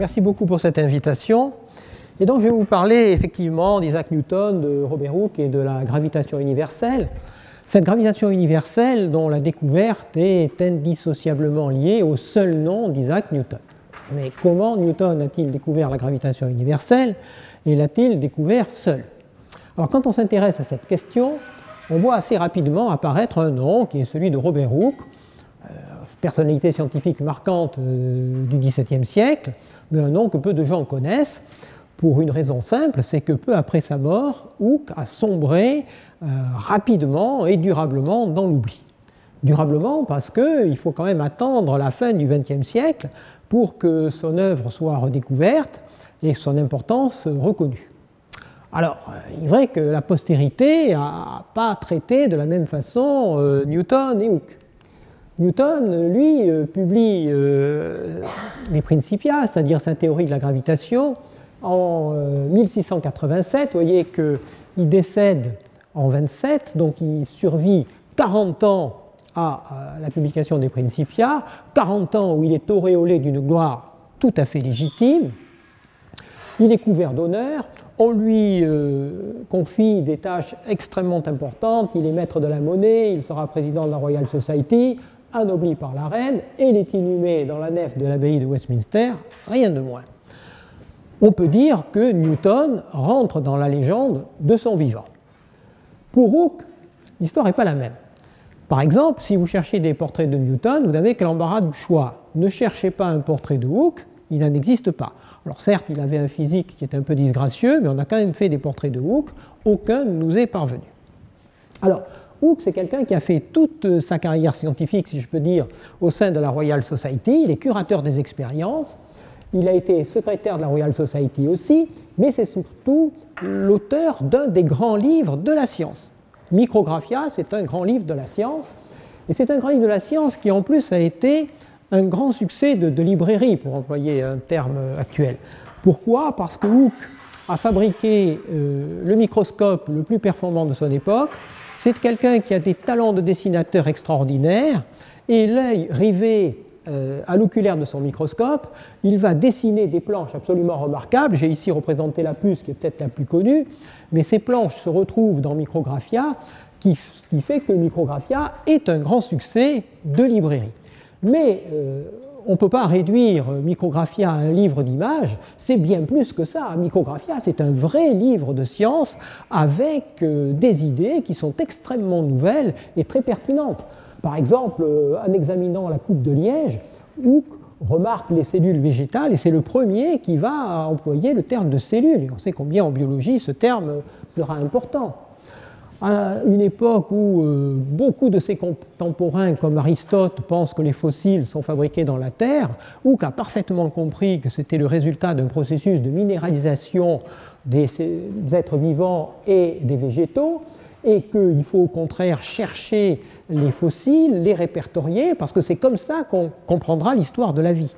Merci beaucoup pour cette invitation. Et donc je vais vous parler effectivement d'Isaac Newton, de Robert Hooke et de la gravitation universelle. Cette gravitation universelle dont la découverte est indissociablement liée au seul nom d'Isaac Newton. Mais comment Newton a-t-il découvert la gravitation universelle et l'a-t-il découvert seul? Alors quand on s'intéresse à cette question, on voit assez rapidement apparaître un nom qui est celui de Robert Hooke, personnalité scientifique marquante du XVIIe siècle, mais un nom que peu de gens connaissent, pour une raison simple, c'est que peu après sa mort, Hooke a sombré rapidement et durablement dans l'oubli. Durablement parce qu'il faut quand même attendre la fin du XXe siècle pour que son œuvre soit redécouverte et son importance reconnue. Alors, il est vrai que la postérité n'a pas traité de la même façon Newton et Hooke. Newton, lui, publie Les Principia, c'est-à-dire sa théorie de la gravitation, en 1687, vous voyez qu'il décède en 27, donc il survit 40 ans à la publication des Principia, 40 ans où il est auréolé d'une gloire tout à fait légitime, il est couvert d'honneur, on lui confie des tâches extrêmement importantes, il est maître de la monnaie, il sera président de la Royal Society, anobli par la reine, et il est inhumé dans la nef de l'abbaye de Westminster, rien de moins. On peut dire que Newton rentre dans la légende de son vivant. Pour Hooke, l'histoire n'est pas la même. Par exemple, si vous cherchez des portraits de Newton, vous n'avez que l'embarras du choix. Ne cherchez pas un portrait de Hooke, il n'en existe pas. Alors certes, il avait un physique qui était un peu disgracieux, mais on a quand même fait des portraits de Hooke, aucun ne nous est parvenu. Alors, Hooke, c'est quelqu'un qui a fait toute sa carrière scientifique, si je peux dire, au sein de la Royal Society, il est curateur des expériences, il a été secrétaire de la Royal Society aussi, mais c'est surtout l'auteur d'un des grands livres de la science. Micrographia, c'est un grand livre de la science, et c'est un grand livre de la science qui en plus a été un grand succès de librairie, pour employer un terme actuel. Pourquoi? Parce que Hooke a fabriqué le microscope le plus performant de son époque, c'est quelqu'un qui a des talents de dessinateur extraordinaires, et l'œil rivé à l'oculaire de son microscope, il va dessiner des planches absolument remarquables. J'ai ici représenté la puce qui est peut-être la plus connue, mais ces planches se retrouvent dans Micrographia, ce qui fait que Micrographia est un grand succès de librairie. Mais on ne peut pas réduire Micrographia à un livre d'images, c'est bien plus que ça. Micrographia, c'est un vrai livre de science avec des idées qui sont extrêmement nouvelles et très pertinentes. Par exemple, en examinant la coupe de Liège, Hooke remarque les cellules végétales et c'est le premier qui va employer le terme de cellule. Et on sait combien en biologie ce terme sera important. À une époque où beaucoup de ses contemporains, comme Aristote, pensent que les fossiles sont fabriqués dans la terre, Hooke a parfaitement compris que c'était le résultat d'un processus de minéralisation des êtres vivants et des végétaux, et qu'il faut au contraire chercher les fossiles, les répertorier, parce que c'est comme ça qu'on comprendra l'histoire de la vie.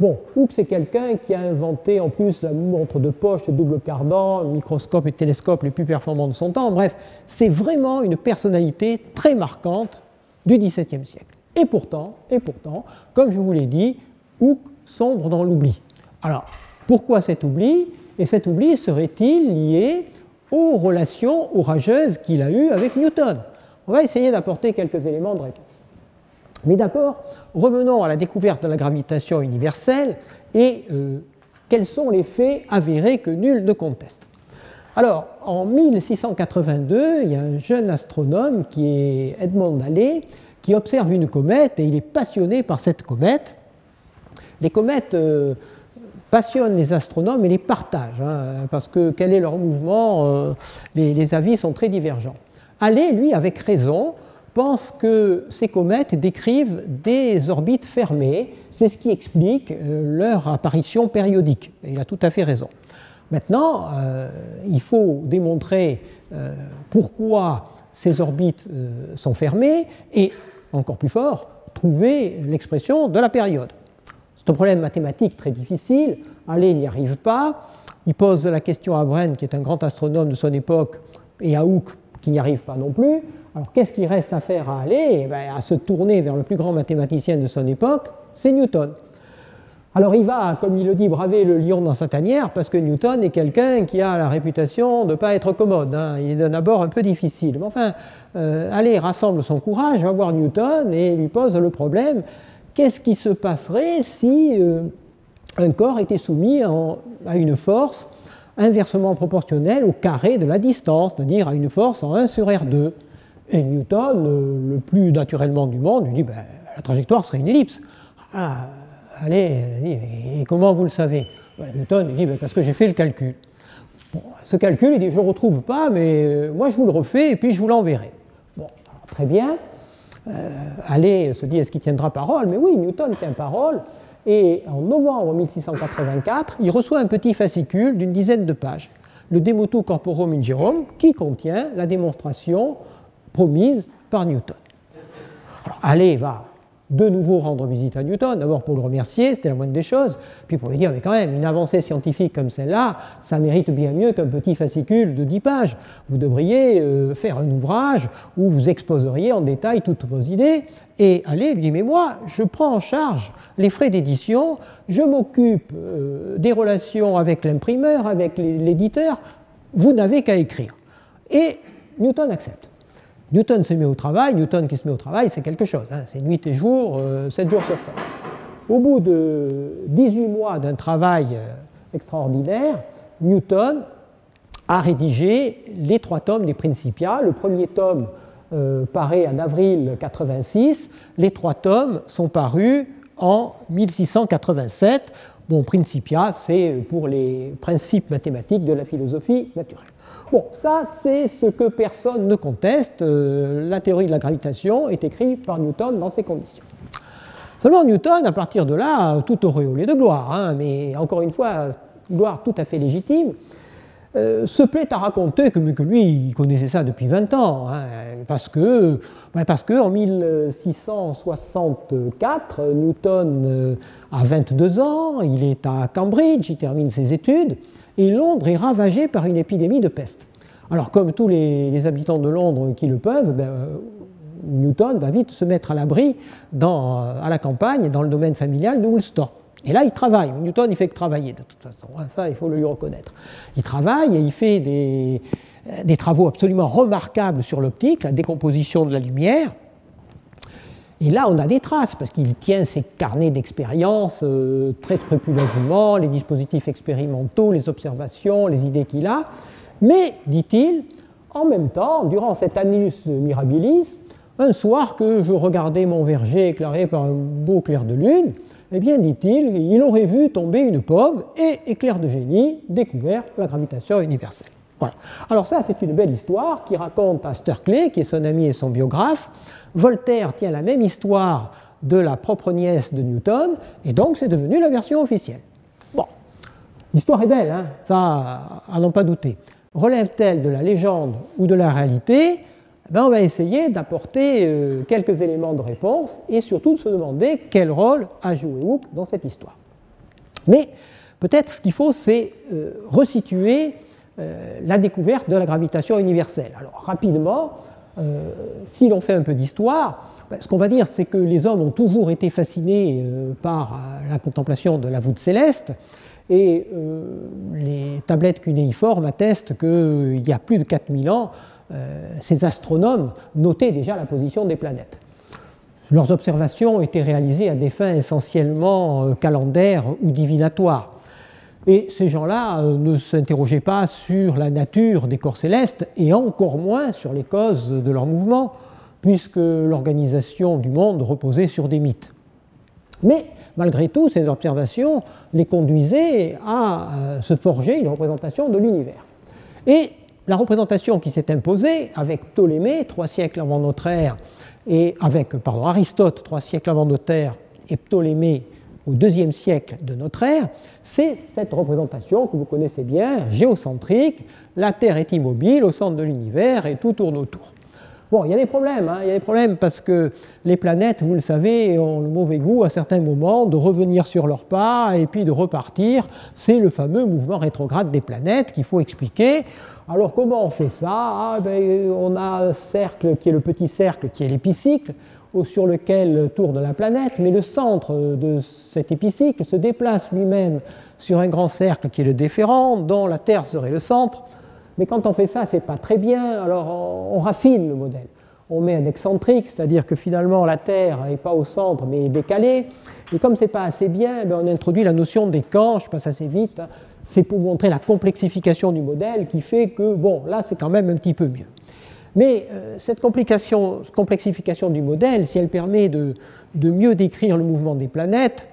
Bon, Hooke, c'est quelqu'un qui a inventé en plus la montre de poche, double cardan, microscope et télescope les plus performants de son temps. Bref, c'est vraiment une personnalité très marquante du XVIIe siècle. Et pourtant, comme je vous l'ai dit, Hooke sombre dans l'oubli. Alors, pourquoi cet oubli? Et cet oubli serait-il lié aux relations orageuses qu'il a eues avec Newton? On va essayer d'apporter quelques éléments de réponse. Mais d'abord, revenons à la découverte de la gravitation universelle et quels sont les faits avérés que nul ne conteste. Alors, en 1682, il y a un jeune astronome qui est Edmond Halley qui observe une comète et il est passionné par cette comète. Les comètes passionnent les astronomes et les partagent, hein, parce que quel est leur mouvement, les avis sont très divergents. Halley, lui, avec raison, pense que ces comètes décrivent des orbites fermées, c'est ce qui explique leur apparition périodique. Et il a tout à fait raison. Maintenant, il faut démontrer pourquoi ces orbites sont fermées et, encore plus fort, trouver l'expression de la période. C'est un problème mathématique très difficile, Halley n'y arrive pas, il pose la question à Wren, qui est un grand astronome de son époque, et à Hooke, qui n'y arrive pas non plus. Alors qu'est-ce qu'il reste à faire à Halley? Eh bien, à se tourner vers le plus grand mathématicien de son époque, c'est Newton. Alors il va, comme il le dit, braver le lion dans sa tanière, parce que Newton est quelqu'un qui a la réputation de ne pas être commode, hein. Il est d'abord un peu difficile. Mais enfin, allez, rassemble son courage, va voir Newton et lui pose le problème. Qu'est-ce qui se passerait si un corps était soumis à une force inversement proportionnelle au carré de la distance, c'est-à-dire à une force en 1 sur R2. Et Newton, le plus naturellement du monde, lui dit ben, la trajectoire serait une ellipse. Ah, allez, et comment vous le savez? Ben, Newton lui dit ben, parce que j'ai fait le calcul. Bon, ce calcul, il dit je ne le retrouve pas, mais moi je vous le refais et puis je vous l'enverrai. Bon, alors, très bien. Allez, se dit est-ce qu'il tiendra parole? Mais oui, Newton tient parole. Et en novembre 1684, il reçoit un petit fascicule d'une dizaine de pages, le De Motu Corporum in Girum, qui contient la démonstration promise par Newton. Alors, Halley va de nouveau rendre visite à Newton, d'abord pour le remercier, c'était la moindre des choses, puis pour lui dire, mais quand même, une avancée scientifique comme celle-là, ça mérite bien mieux qu'un petit fascicule de 10 pages. Vous devriez faire un ouvrage où vous exposeriez en détail toutes vos idées. Et Halley lui dit, mais moi, je prends en charge les frais d'édition, je m'occupe des relations avec l'imprimeur, avec l'éditeur, vous n'avez qu'à écrire. Et Newton accepte. Newton se met au travail, Newton qui se met au travail, c'est quelque chose, hein, c'est nuit et jour, 7 jours sur 7. Au bout de 18 mois d'un travail extraordinaire, Newton a rédigé les 3 tomes des Principia. Le premier tome paraît en avril 86, les 3 tomes sont parus en 1687. Bon, Principia, c'est pour les principes mathématiques de la philosophie naturelle. Bon, ça, c'est ce que personne ne conteste. La théorie de la gravitation est écrite par Newton dans ces conditions. Seulement, Newton, à partir de là, tout auréolé de gloire, hein, mais encore une fois, gloire tout à fait légitime, se plaît à raconter que lui, il connaissait ça depuis 20 ans, hein, parce que en 1664, Newton a 22 ans, il est à Cambridge, il termine ses études, et Londres est ravagée par une épidémie de peste. Alors comme tous les habitants de Londres qui le peuvent, ben, Newton va vite se mettre à l'abri à la campagne, dans le domaine familial de Woolsthorpe. Et là, il travaille. Newton, il fait que travailler, de toute façon. Ça, il faut le lui reconnaître. Il travaille et il fait des travaux absolument remarquables sur l'optique, la décomposition de la lumière. Et là, on a des traces, parce qu'il tient ses carnets d'expérience très scrupuleusement, les dispositifs expérimentaux, les observations, les idées qu'il a. Mais, dit-il, en même temps, durant cet annus mirabilis, un soir que je regardais mon verger éclairé par un beau clair de lune, eh bien, dit-il, il aurait vu tomber une pomme et, éclair de génie, découvert la gravitation universelle. Voilà. Alors ça, c'est une belle histoire qui raconte à Stukeley, qui est son ami et son biographe. Voltaire tient la même histoire de la propre nièce de Newton, et donc c'est devenu la version officielle. Bon, l'histoire est belle, hein, ça, à n'en pas douter. Relève-t-elle de la légende ou de la réalité ? Ben, on va essayer d'apporter quelques éléments de réponse et surtout de se demander quel rôle a joué Hooke dans cette histoire. Mais peut-être ce qu'il faut, c'est resituer la découverte de la gravitation universelle. Alors rapidement, si l'on fait un peu d'histoire, ben, ce qu'on va dire, c'est que les hommes ont toujours été fascinés par la contemplation de la voûte céleste. Et les tablettes cunéiformes attestent qu'il y a plus de 4000 ans, ces astronomes notaient déjà la position des planètes. Leurs observations étaient réalisées à des fins essentiellement calendaires ou divinatoires. Et ces gens-là ne s'interrogeaient pas sur la nature des corps célestes et encore moins sur les causes de leur mouvement, puisque l'organisation du monde reposait sur des mythes. Mais malgré tout, ces observations les conduisaient à se forger une représentation de l'univers. Et la représentation qui s'est imposée avec Ptolémée, 3 siècles avant notre ère, et avec, pardon, Aristote, 3 siècles avant notre ère, et Ptolémée au 2e siècle de notre ère, c'est cette représentation que vous connaissez bien, géocentrique, la Terre est immobile au centre de l'univers et tout tourne autour. Bon, il y a des problèmes, hein, il y a des problèmes parce que les planètes, vous le savez, ont le mauvais goût à certains moments de revenir sur leurs pas et puis de repartir. C'est le fameux mouvement rétrograde des planètes qu'il faut expliquer. Alors comment on fait ça? Ah, ben, on a un cercle qui est le petit cercle qui est l'épicycle. sur lequel tourne la planète, mais le centre de cet épicycle se déplace lui-même sur un grand cercle qui est le déférent, dont la Terre serait le centre. Mais quand on fait ça, c'est pas très bien, alors on raffine le modèle. On met un excentrique, c'est-à-dire que finalement la Terre n'est pas au centre mais est décalée. Et comme c'est pas assez bien, on introduit la notion des camps, je passe assez vite, c'est pour montrer la complexification du modèle qui fait que, bon, là c'est quand même un petit peu mieux. Mais cette complexification du modèle, si elle permet de mieux décrire le mouvement des planètes,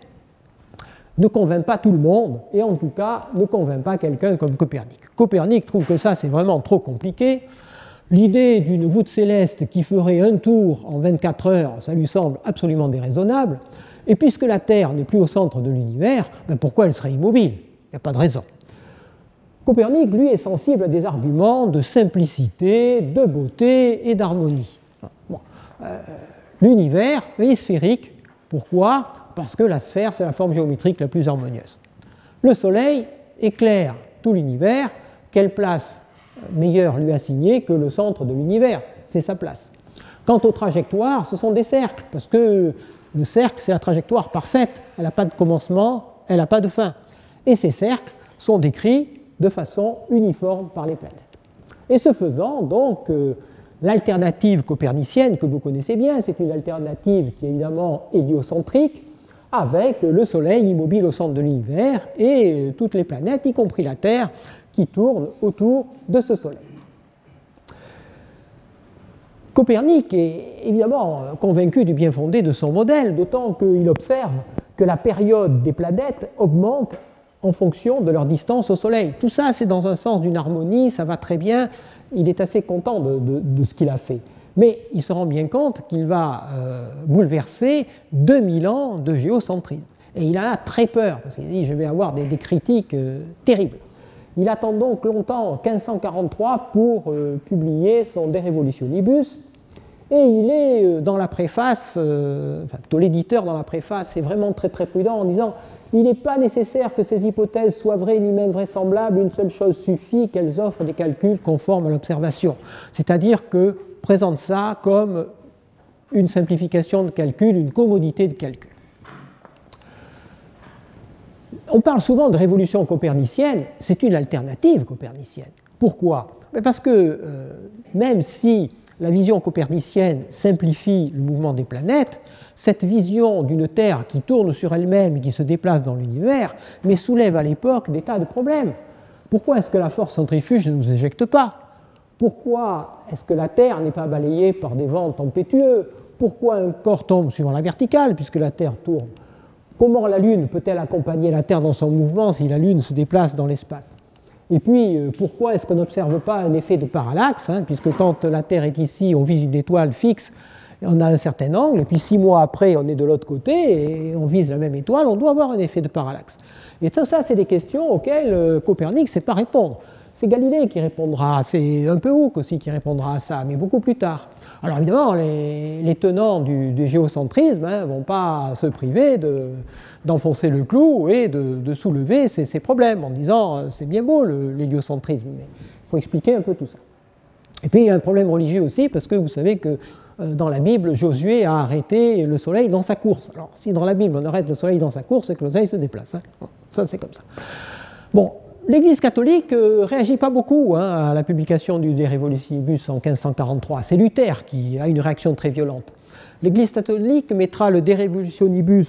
ne convainc pas tout le monde, et en tout cas ne convainc pas quelqu'un comme Copernic. Copernic trouve que ça c'est vraiment trop compliqué. L'idée d'une voûte céleste qui ferait un tour en 24 heures, ça lui semble absolument déraisonnable. Et puisque la Terre n'est plus au centre de l'univers, ben pourquoi elle serait immobile? Il n'y a pas de raison. Copernic, lui, est sensible à des arguments de simplicité, de beauté et d'harmonie. Bon. L'univers, il est sphérique. Pourquoi? Parce que la sphère, c'est la forme géométrique la plus harmonieuse. Le Soleil éclaire tout l'univers. Quelle place meilleure lui assigner que le centre de l'univers? C'est sa place. Quant aux trajectoires, ce sont des cercles, parce que le cercle, c'est la trajectoire parfaite. Elle n'a pas de commencement, elle n'a pas de fin. Et ces cercles sont décrits de façon uniforme par les planètes. Et ce faisant, donc, l'alternative copernicienne que vous connaissez bien, c'est une alternative qui est évidemment héliocentrique, avec le Soleil immobile au centre de l'univers et toutes les planètes, y compris la Terre, qui tournent autour de ce Soleil. Copernic est évidemment convaincu du bien fondé de son modèle, d'autant qu'il observe que la période des planètes augmente en fonction de leur distance au Soleil. Tout ça, c'est dans un sens d'une harmonie, ça va très bien, il est assez content de ce qu'il a fait. Mais il se rend bien compte qu'il va bouleverser 2000 ans de géocentrisme. Et il en a très peur, parce qu'il dit « je vais avoir des critiques terribles ». Il attend donc longtemps, 1543, pour publier son De Revolutionibus, et il est dans la préface, enfin plutôt l'éditeur dans la préface, est vraiment très très prudent en disant « il n'est pas nécessaire que ces hypothèses soient vraies ni même vraisemblables, une seule chose suffit, qu'elles offrent des calculs conformes à l'observation ». C'est-à-dire que présente ça comme une simplification de calcul, une commodité de calcul. On parle souvent de révolution copernicienne, c'est une alternative copernicienne. Pourquoi? Parce que même si la vision copernicienne simplifie le mouvement des planètes, cette vision d'une Terre qui tourne sur elle-même et qui se déplace dans l'univers, mais soulève à l'époque des tas de problèmes. Pourquoi est-ce que la force centrifuge ne nous éjecte pas? Pourquoi est-ce que la Terre n'est pas balayée par des vents tempétueux? Pourquoi un corps tombe suivant la verticale, puisque la Terre tourne? Comment la Lune peut-elle accompagner la Terre dans son mouvement si la Lune se déplace dans l'espace? Et puis, pourquoi est-ce qu'on n'observe pas un effet de parallaxe, hein, puisque quand la Terre est ici, on vise une étoile fixe, on a un certain angle, et puis 6 mois après, on est de l'autre côté, et on vise la même étoile, on doit avoir un effet de parallaxe. Et ça c'est des questions auxquelles Copernic ne sait pas répondre. C'est Galilée qui répondra, c'est un peu Hooke aussi qui répondra à ça, mais beaucoup plus tard. Alors évidemment, les tenants du géocentrisme ne vont pas se priver d'enfoncer le clou et de soulever ces problèmes en disant c'est bien beau l'héliocentrisme, mais il faut expliquer un peu tout ça. Et puis il y a un problème religieux aussi, parce que vous savez que dans la Bible, Josué a arrêté le soleil dans sa course. Alors si dans la Bible on arrête le soleil dans sa course, c'est que le soleil se déplace. Hein. Ça c'est comme ça. Bon. L'Église catholique ne réagit pas beaucoup à la publication du De Revolutionibus en 1543. C'est Luther qui a une réaction très violente. L'Église catholique mettra le De Revolutionibus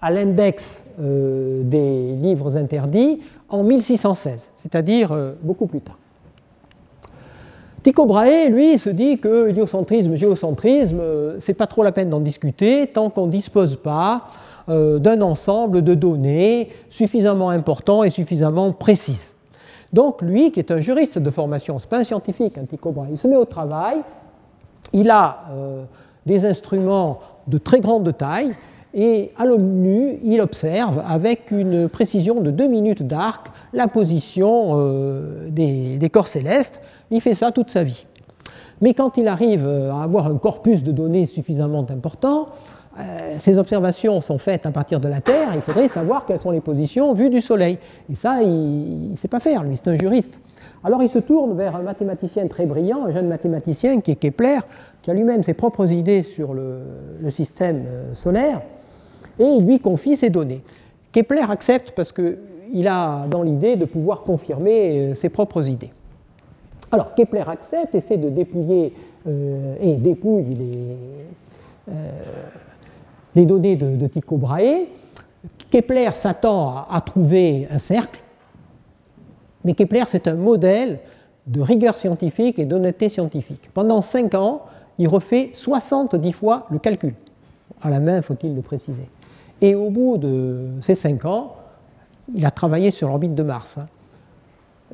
à l'index des livres interdits en 1616, c'est-à-dire beaucoup plus tard. Tycho Brahe, lui, se dit que héliocentrisme, géocentrisme, c'est pas trop la peine d'en discuter tant qu'on ne dispose pas d'un ensemble de données suffisamment important et suffisamment précises. Donc lui, qui est un juriste de formation, c'est pas un scientifique, hein, Tycho Brahe, il se met au travail, il a des instruments de très grande taille, et à l'œil nu, il observe avec une précision de 2 minutes d'arc la position des corps célestes. Il fait ça toute sa vie. Mais quand il arrive à avoir un corpus de données suffisamment important, ces observations sont faites à partir de la Terre, il faudrait savoir quelles sont les positions vues du Soleil. Et ça, il ne sait pas faire, lui, c'est un juriste. Alors il se tourne vers un mathématicien très brillant, un jeune mathématicien qui est Kepler, qui a lui-même ses propres idées sur le système solaire, et il lui confie ses données. Kepler accepte parce qu'il a dans l'idée de pouvoir confirmer ses propres idées. Alors Kepler accepte, essaie de dépouiller et dépouille les données de Tycho Brahe. Kepler s'attend à trouver un cercle, mais Kepler c'est un modèle de rigueur scientifique et d'honnêteté scientifique. Pendant 5 ans, il refait 70 fois le calcul. À la main, faut-il le préciser. Et au bout de ces 5 ans, il a travaillé sur l'orbite de Mars.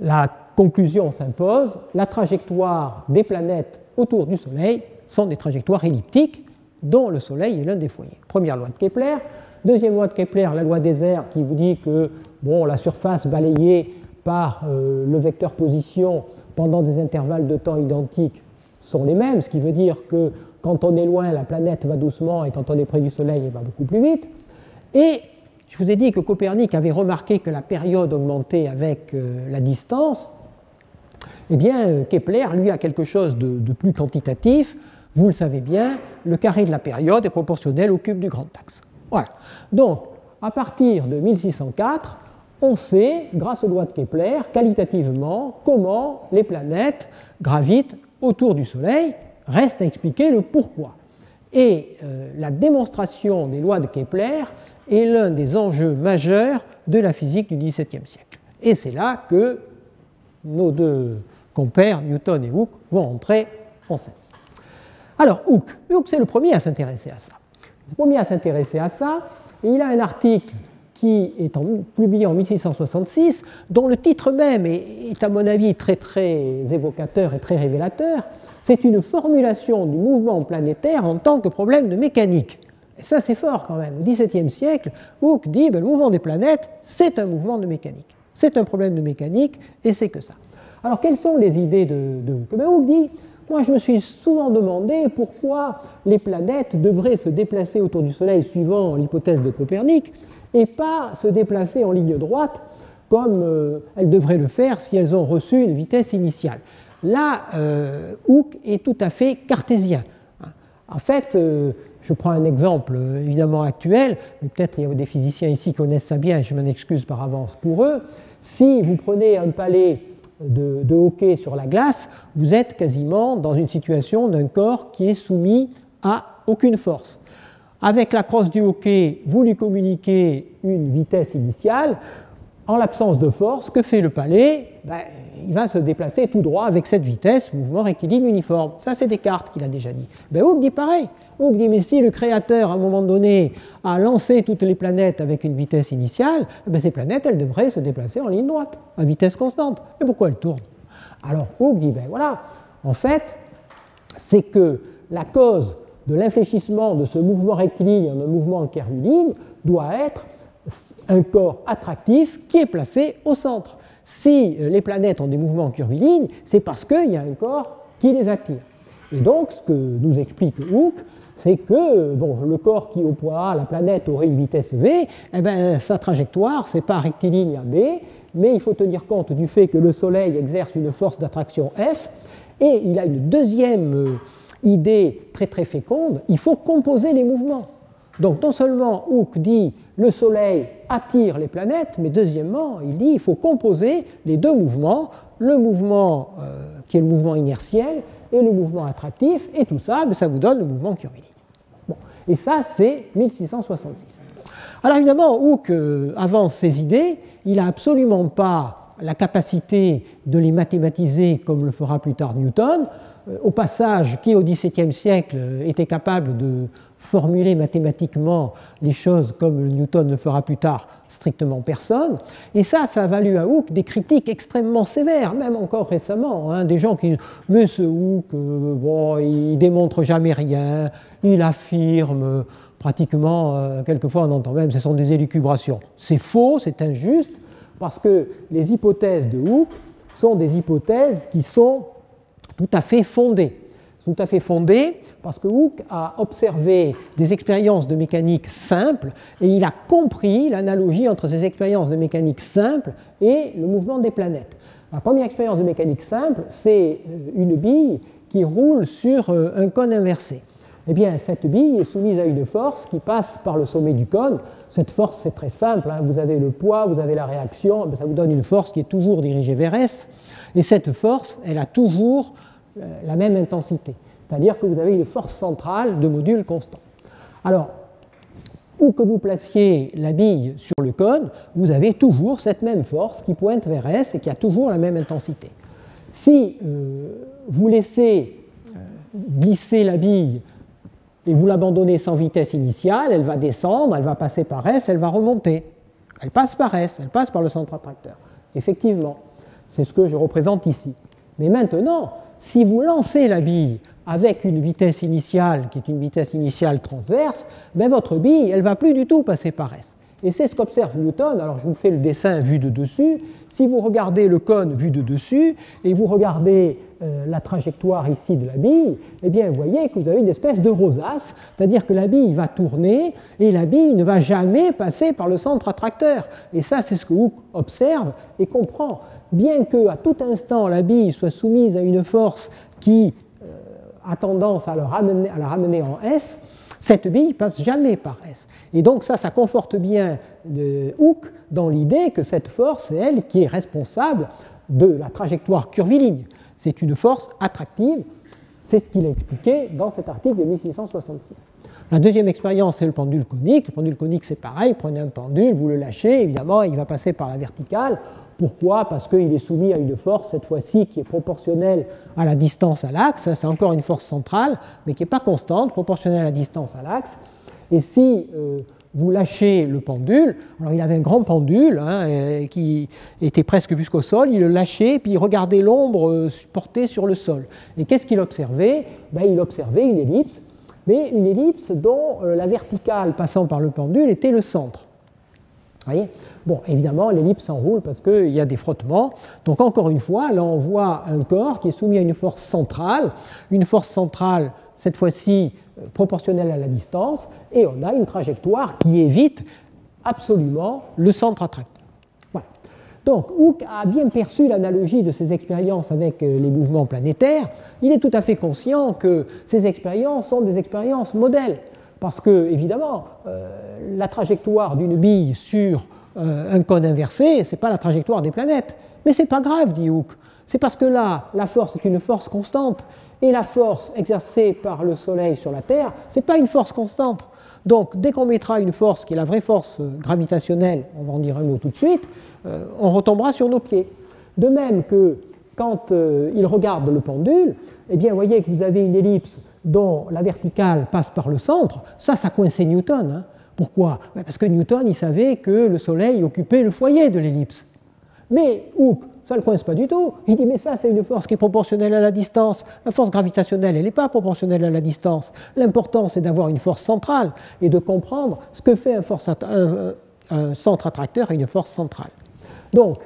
La conclusion s'impose, la trajectoire des planètes autour du Soleil sont des trajectoires elliptiques dont le Soleil est l'un des foyers. Première loi de Kepler. Deuxième loi de Kepler, la loi des airs qui vous dit que bon, la surface balayée par le vecteur position pendant des intervalles de temps identiques sont les mêmes, ce qui veut dire que quand on est loin, la planète va doucement et quand on est près du Soleil, elle va beaucoup plus vite. Et je vous ai dit que Copernic avait remarqué que la période augmentait avec la distance. Eh bien, Kepler, lui, a quelque chose de plus quantitatif. Vous le savez bien, le carré de la période est proportionnel au cube du grand axe. Voilà. Donc, à partir de 1604, on sait, grâce aux lois de Kepler, qualitativement, comment les planètes gravitent autour du Soleil. Reste à expliquer le pourquoi. Et la démonstration des lois de Kepler est l'un des enjeux majeurs de la physique du XVIIe siècle. Et c'est là que nos deux compères, Newton et Hooke, vont entrer en scène. Alors, Hooke c'est le premier à s'intéresser à ça. Le premier à s'intéresser à ça, et il a un article qui est publié en 1666, dont le titre même est à mon avis très évocateur et très révélateur. C'est une formulation du mouvement planétaire en tant que problème de mécanique. Et ça, c'est fort quand même. Au XVIIe siècle, Hooke dit ben, le mouvement des planètes, c'est un mouvement de mécanique. C'est un problème de mécanique, et c'est que ça. Alors, quelles sont les idées de Hooke? Ben, Hooke dit, moi je me suis souvent demandé pourquoi les planètes devraient se déplacer autour du Soleil suivant l'hypothèse de Copernic, et pas se déplacer en ligne droite comme elles devraient le faire si elles ont reçu une vitesse initiale. Là, Hooke est tout à fait cartésien. En fait, je prends un exemple évidemment actuel, mais peut-être il y a des physiciens ici qui connaissent ça bien, je m'en excuse par avance pour eux. Si vous prenez un palais de hockey sur la glace, vous êtes quasiment dans une situation d'un corps qui est soumis à aucune force. Avec la crosse du hockey, vous lui communiquez une vitesse initiale. En l'absence de force, que fait le palais? Ben, il va se déplacer tout droit avec cette vitesse, mouvement rectiligne uniforme. Ça, c'est Descartes qui l'a déjà dit. Ben, Hooke dit pareil. Hooke dit, mais si le créateur, à un moment donné, a lancé toutes les planètes avec une vitesse initiale, ben, ces planètes, elles devraient se déplacer en ligne droite, à vitesse constante. Et pourquoi elles tournent? Alors, Hooke dit, ben voilà, en fait, c'est que la cause de l'infléchissement de ce mouvement rectiligne en un mouvement curviligne doit être un corps attractif qui est placé au centre. Si les planètes ont des mouvements curvilignes, c'est parce qu'il y a un corps qui les attire. Et donc, ce que nous explique Hooke, c'est que bon, le corps qui, au point A, la planète aurait une vitesse v, eh ben, sa trajectoire, ce n'est pas rectiligne à b, mais il faut tenir compte du fait que le Soleil exerce une force d'attraction F, et il a une deuxième idée très féconde, il faut composer les mouvements. Donc, non seulement Hooke dit le Soleil attire les planètes, mais deuxièmement, il dit qu'il faut composer les deux mouvements, le mouvement qui est le mouvement inertiel et le mouvement attractif, et tout ça, mais ça vous donne le mouvement curviligne. Bon. Et ça, c'est 1666. Alors évidemment, Hooke avance ses idées, il n'a absolument pas la capacité de les mathématiser comme le fera plus tard Newton. Au passage, qui au XVIIe siècle était capable de formuler mathématiquement les choses comme Newton le fera plus tard, strictement personne. Et ça, ça a valu à Hooke des critiques extrêmement sévères, même encore récemment, hein, des gens qui disent « Mais ce Hooke, bon, il démontre jamais rien, il affirme pratiquement, quelquefois on entend même, ce sont des élucubrations. » C'est faux, c'est injuste, parce que les hypothèses de Hooke sont des hypothèses qui sont tout à fait fondées. tout à fait fondée, parce que Hooke a observé des expériences de mécanique simple et il a compris l'analogie entre ces expériences de mécanique simple et le mouvement des planètes. La première expérience de mécanique simple, c'est une bille qui roule sur un cône inversé. Eh bien, cette bille est soumise à une force qui passe par le sommet du cône. Cette force, c'est très simple, hein. Vous avez le poids, vous avez la réaction, ça vous donne une force qui est toujours dirigée vers S, et cette force, elle a toujours la même intensité, c'est-à-dire que vous avez une force centrale de module constant. Alors, où que vous placiez la bille sur le cône, vous avez toujours cette même force qui pointe vers S et qui a toujours la même intensité. Si vous laissez glisser la bille et vous l'abandonnez sans vitesse initiale, elle va descendre, elle va passer par S, elle va remonter. Elle passe par S, elle passe par le centre attracteur. Effectivement, c'est ce que je représente ici. Mais maintenant, si vous lancez la bille avec une vitesse initiale qui est une vitesse initiale transverse, ben votre bille, elle ne va plus du tout passer par S. Et c'est ce qu'observe Newton. Alors je vous fais le dessin vu de dessus. Si vous regardez le cône vu de dessus et vous regardez la trajectoire ici de la bille, eh bien vous voyez que vous avez une espèce de rosace, c'est-à-dire que la bille va tourner et la bille ne va jamais passer par le centre attracteur. Et ça, c'est ce que Hooke observe et comprend. Bien qu'à tout instant la bille soit soumise à une force qui a tendance à la ramener en S, cette bille ne passe jamais par S. Et donc ça conforte bien Hooke dans l'idée que cette force, c'est elle qui est responsable de la trajectoire curviligne. C'est une force attractive, c'est ce qu'il a expliqué dans cet article de 1666. La deuxième expérience, c'est le pendule conique. Le pendule conique, c'est pareil, prenez un pendule, vous le lâchez, évidemment, il va passer par la verticale. Pourquoi? Parce qu'il est soumis à une force, cette fois-ci, qui est proportionnelle à la distance à l'axe. C'est encore une force centrale, mais qui n'est pas constante, proportionnelle à la distance à l'axe. Et si vous lâchez le pendule, alors il avait un grand pendule hein, qui était presque jusqu'au sol, il le lâchait, puis il regardait l'ombre portée sur le sol. Et qu'est-ce qu'il observait? Ben, il observait une ellipse, mais une ellipse dont la verticale passant par le pendule était le centre. Vous voyez? Bon, évidemment, l'ellipse s'enroule parce qu'il y a des frottements. Donc, encore une fois, là, on voit un corps qui est soumis à une force centrale, cette fois-ci, proportionnelle à la distance, et on a une trajectoire qui évite absolument le centre attracteur. Voilà. Donc, Hooke a bien perçu l'analogie de ses expériences avec les mouvements planétaires. Il est tout à fait conscient que ces expériences sont des expériences modèles. Parce que, évidemment, la trajectoire d'une bille sur un cône inversé, ce n'est pas la trajectoire des planètes. Mais ce n'est pas grave, dit Hooke. C'est parce que là, la force est une force constante. Et la force exercée par le Soleil sur la Terre, ce n'est pas une force constante. Donc, dès qu'on mettra une force qui est la vraie force gravitationnelle, on va en dire un mot tout de suite, on retombera sur nos pieds. De même que, quand il regarde le pendule, eh bien, vous voyez que vous avez une ellipse dont la verticale passe par le centre, ça coinçait Newton. Hein. Pourquoi? Parce que Newton, il savait que le Soleil occupait le foyer de l'ellipse. Mais Hooke, ça ne le coince pas du tout. Il dit, mais ça, c'est une force qui est proportionnelle à la distance. La force gravitationnelle, elle n'est pas proportionnelle à la distance. L'important, c'est d'avoir une force centrale et de comprendre ce que fait un centre attracteur et une force centrale. Donc,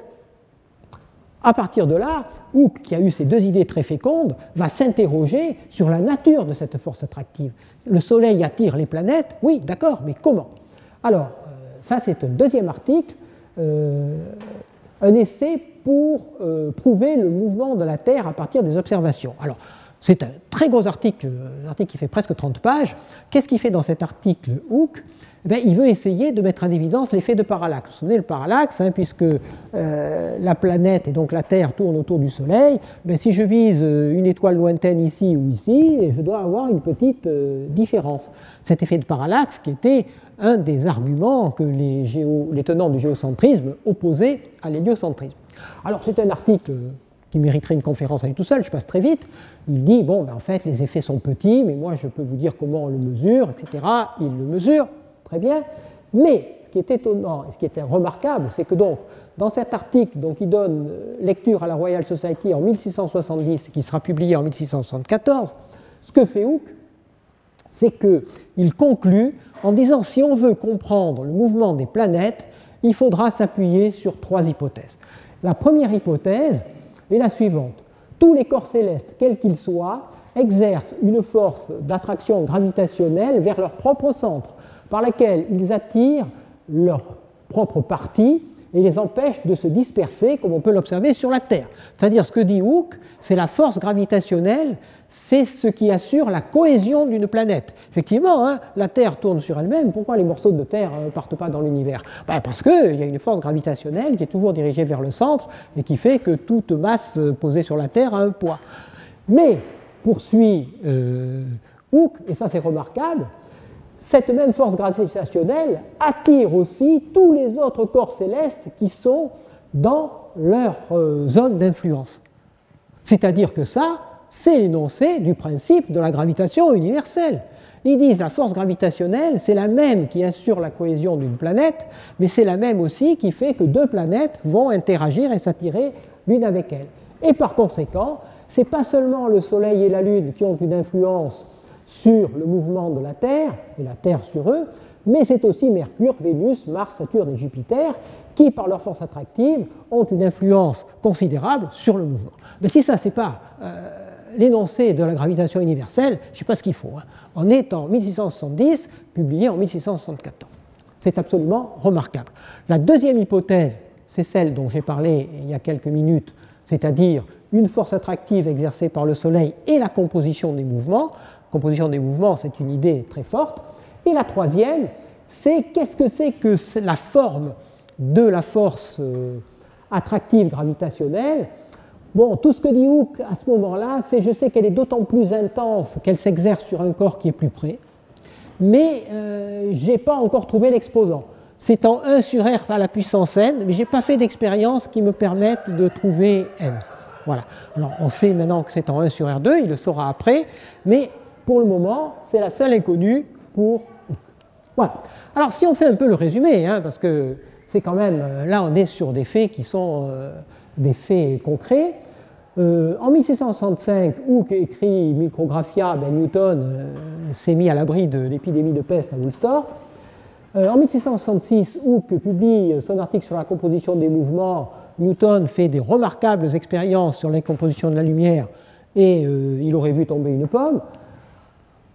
à partir de là, Hooke, qui a eu ces deux idées très fécondes, va s'interroger sur la nature de cette force attractive. Le Soleil attire les planètes, oui, d'accord, mais comment? Alors, ça c'est un deuxième article, un essai pour prouver le mouvement de la Terre à partir des observations. Alors, c'est un très gros article, un article qui fait presque 30 pages. Qu'est-ce qu'il fait dans cet article Hooke? Eh bien, il veut essayer de mettre en évidence l'effet de parallaxe. Vous vous souvenez, le parallaxe, hein, puisque la planète et donc la Terre tournent autour du Soleil, ben, si je vise une étoile lointaine ici ou ici, je dois avoir une petite différence. Cet effet de parallaxe qui était un des arguments que les tenants du géocentrisme opposaient à l'héliocentrisme. Alors c'est un article qui mériterait une conférence à lui tout seul, je passe très vite. Il dit, bon, ben, en fait, les effets sont petits, mais moi je peux vous dire comment on le mesure, etc. Il le mesure. Très bien, mais ce qui est étonnant et ce qui est remarquable, c'est que donc, dans cet article, donc, il donne lecture à la Royal Society en 1670 et qui sera publié en 1674, ce que fait Hooke, c'est qu'il conclut en disant si on veut comprendre le mouvement des planètes, il faudra s'appuyer sur trois hypothèses. La première hypothèse est la suivante. Tous les corps célestes, quels qu'ils soient, exercent une force d'attraction gravitationnelle vers leur propre centre, par laquelle ils attirent leur propre partie et les empêchent de se disperser, comme on peut l'observer sur la Terre. C'est-à-dire, ce que dit Hooke, c'est la force gravitationnelle, c'est ce qui assure la cohésion d'une planète. Effectivement, hein, la Terre tourne sur elle-même, pourquoi les morceaux de Terre ne partent pas dans l'univers? Parce qu'il y a une force gravitationnelle qui est toujours dirigée vers le centre et qui fait que toute masse posée sur la Terre a un poids. Mais, poursuit Hooke, et ça c'est remarquable, cette même force gravitationnelle attire aussi tous les autres corps célestes qui sont dans leur zone d'influence. C'est-à-dire que ça, c'est l'énoncé du principe de la gravitation universelle. Ils disent la force gravitationnelle, c'est la même qui assure la cohésion d'une planète, mais c'est la même aussi qui fait que deux planètes vont interagir et s'attirer l'une avec elle. Et par conséquent, ce n'est pas seulement le Soleil et la Lune qui ont une influence sur le mouvement de la Terre, et la Terre sur eux, mais c'est aussi Mercure, Vénus, Mars, Saturne et Jupiter, qui, par leur force attractive, ont une influence considérable sur le mouvement. Mais si ça, c'est pas l'énoncé de la gravitation universelle, je ne sais pas ce qu'il faut. On est en 1670, publié en 1674. C'est absolument remarquable. La deuxième hypothèse, c'est celle dont j'ai parlé il y a quelques minutes, c'est-à-dire une force attractive exercée par le Soleil et la composition des mouvements. Composition des mouvements, c'est une idée très forte. Et la troisième, c'est qu'est-ce que c'est que la forme de la force attractive gravitationnelle? Bon, tout ce que dit Hooke à ce moment-là, c'est je sais qu'elle est d'autant plus intense qu'elle s'exerce sur un corps qui est plus près, mais je n'ai pas encore trouvé l'exposant. C'est en 1 sur R à la puissance n, mais je n'ai pas fait d'expérience qui me permette de trouver n. Voilà. Alors, on sait maintenant que c'est en 1 sur R2, il le saura après, mais pour le moment, c'est la seule inconnue pour Hooke. Voilà. Alors, si on fait un peu le résumé, hein, parce que c'est quand même, là, on est sur des faits qui sont des faits concrets. En 1665, Hooke écrit Micrographia, Newton s'est mis à l'abri de l'épidémie de peste à Woolsthorpe. En 1666, Hooke publie son article sur la composition des mouvements. Newton fait des remarquables expériences sur les compositions de la lumière et il aurait vu tomber une pomme.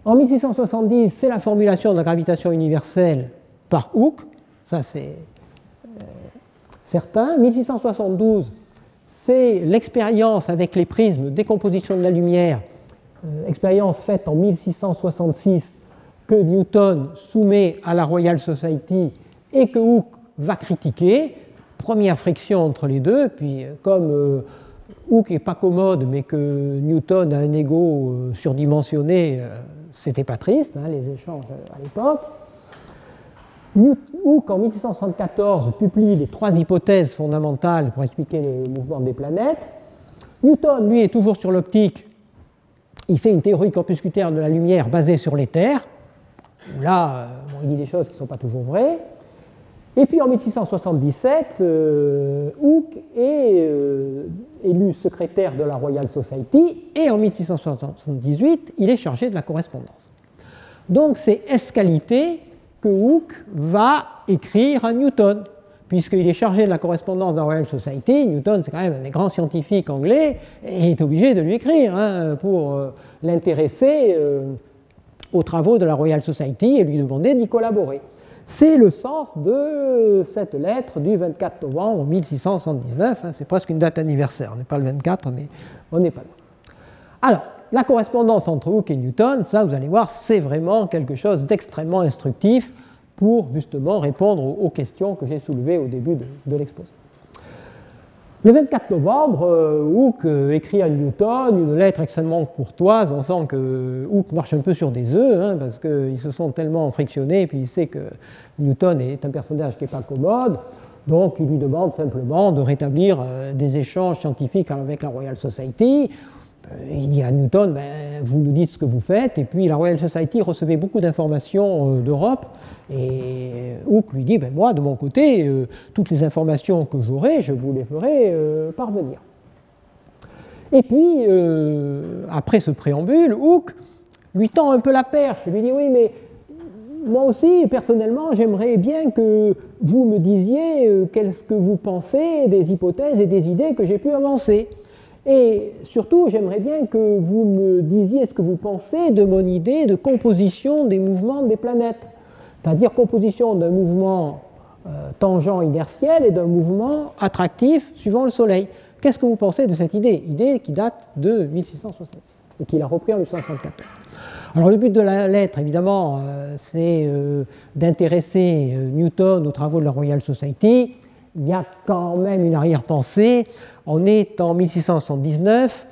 En 1670, c'est la formulation de la gravitation universelle par Hooke, ça c'est certain. 1672, c'est l'expérience avec les prismes des compositions de la lumière, expérience faite en 1666 que Newton soumet à la Royal Society et que Hooke va critiquer. Première friction entre les deux, puis comme Hooke n'est pas commode, mais que Newton a un ego surdimensionné, c'était pas triste, hein, les échanges à l'époque. Hooke, en 1674, publie les trois hypothèses fondamentales pour expliquer les mouvements des planètes. Newton, lui, est toujours sur l'optique. Il fait une théorie corpusculaire de la lumière basée sur l'éther. Là, il dit des choses qui ne sont pas toujours vraies. Et puis en 1677, Hooke est élu secrétaire de la Royal Society et en 1678, il est chargé de la correspondance. Donc c'est Escalité que Hooke va écrire à Newton, puisqu'il est chargé de la correspondance de la Royal Society. Newton, c'est quand même un des grands scientifiques anglais et il est obligé de lui écrire pour l'intéresser aux travaux de la Royal Society et lui demander d'y collaborer. C'est le sens de cette lettre du 24 novembre 1679, hein, c'est presque une date anniversaire, on n'est pas le 24, mais on n'est pas loin. Alors, la correspondance entre Hooke et Newton, ça vous allez voir, c'est vraiment quelque chose d'extrêmement instructif pour justement répondre aux questions que j'ai soulevées au début de l'exposé. Le 24 novembre, Hooke écrit à Newton une lettre extrêmement courtoise. On sent que Hooke marche un peu sur des œufs, hein, parce qu'ils se sont tellement frictionnés, et puis il sait que Newton est un personnage qui n'est pas commode, donc il lui demande simplement de rétablir des échanges scientifiques avec la Royal Society. Il dit à Newton, vous nous dites ce que vous faites, et puis la Royal Society recevait beaucoup d'informations d'Europe, et Hooke lui dit, moi de mon côté, toutes les informations que j'aurai, je vous les ferai parvenir. Et puis, après ce préambule, Hooke lui tend un peu la perche, lui dit, oui mais moi aussi, personnellement, j'aimerais bien que vous me disiez qu'est-ce que vous pensez des hypothèses et des idées que j'ai pu avancer. Et surtout, j'aimerais bien que vous me disiez ce que vous pensez de mon idée de composition des mouvements des planètes. C'est-à-dire composition d'un mouvement tangent inertiel et d'un mouvement attractif suivant le Soleil. Qu'est-ce que vous pensez de cette idée? Idée qui date de 1666 et qu'il a repris en 1874. Alors le but de la lettre, évidemment, c'est d'intéresser Newton aux travaux de la Royal Society. Il y a quand même une arrière-pensée. On est en 1679,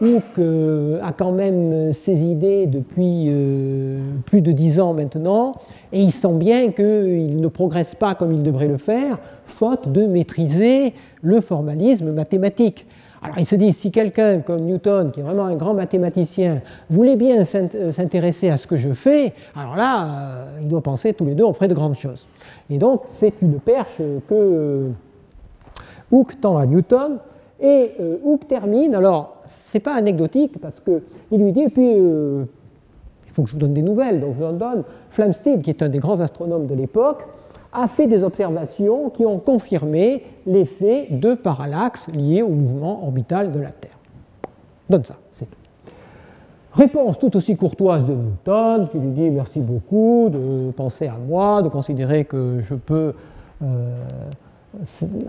Hooke a quand même ses idées depuis plus de 10 ans maintenant, et il sent bien qu'il ne progresse pas comme il devrait le faire, faute de maîtriser le formalisme mathématique. Alors il se dit, si quelqu'un comme Newton, qui est vraiment un grand mathématicien, voulait bien s'intéresser à ce que je fais, alors là, il doit penser, tous les deux, on ferait de grandes choses. Et donc, c'est une perche que Hooke tend à Newton, et Hooke termine, alors, c'est pas anecdotique, parce qu'il lui dit, et puis, il faut que je vous donne des nouvelles, donc je vous en donne, Flamsteed, qui est un des grands astronomes de l'époque, a fait des observations qui ont confirmé l'effet de parallaxe lié au mouvement orbital de la Terre. Donne ça, c'est tout. Réponse tout aussi courtoise de Newton, qui lui dit merci beaucoup de penser à moi, de considérer que je peux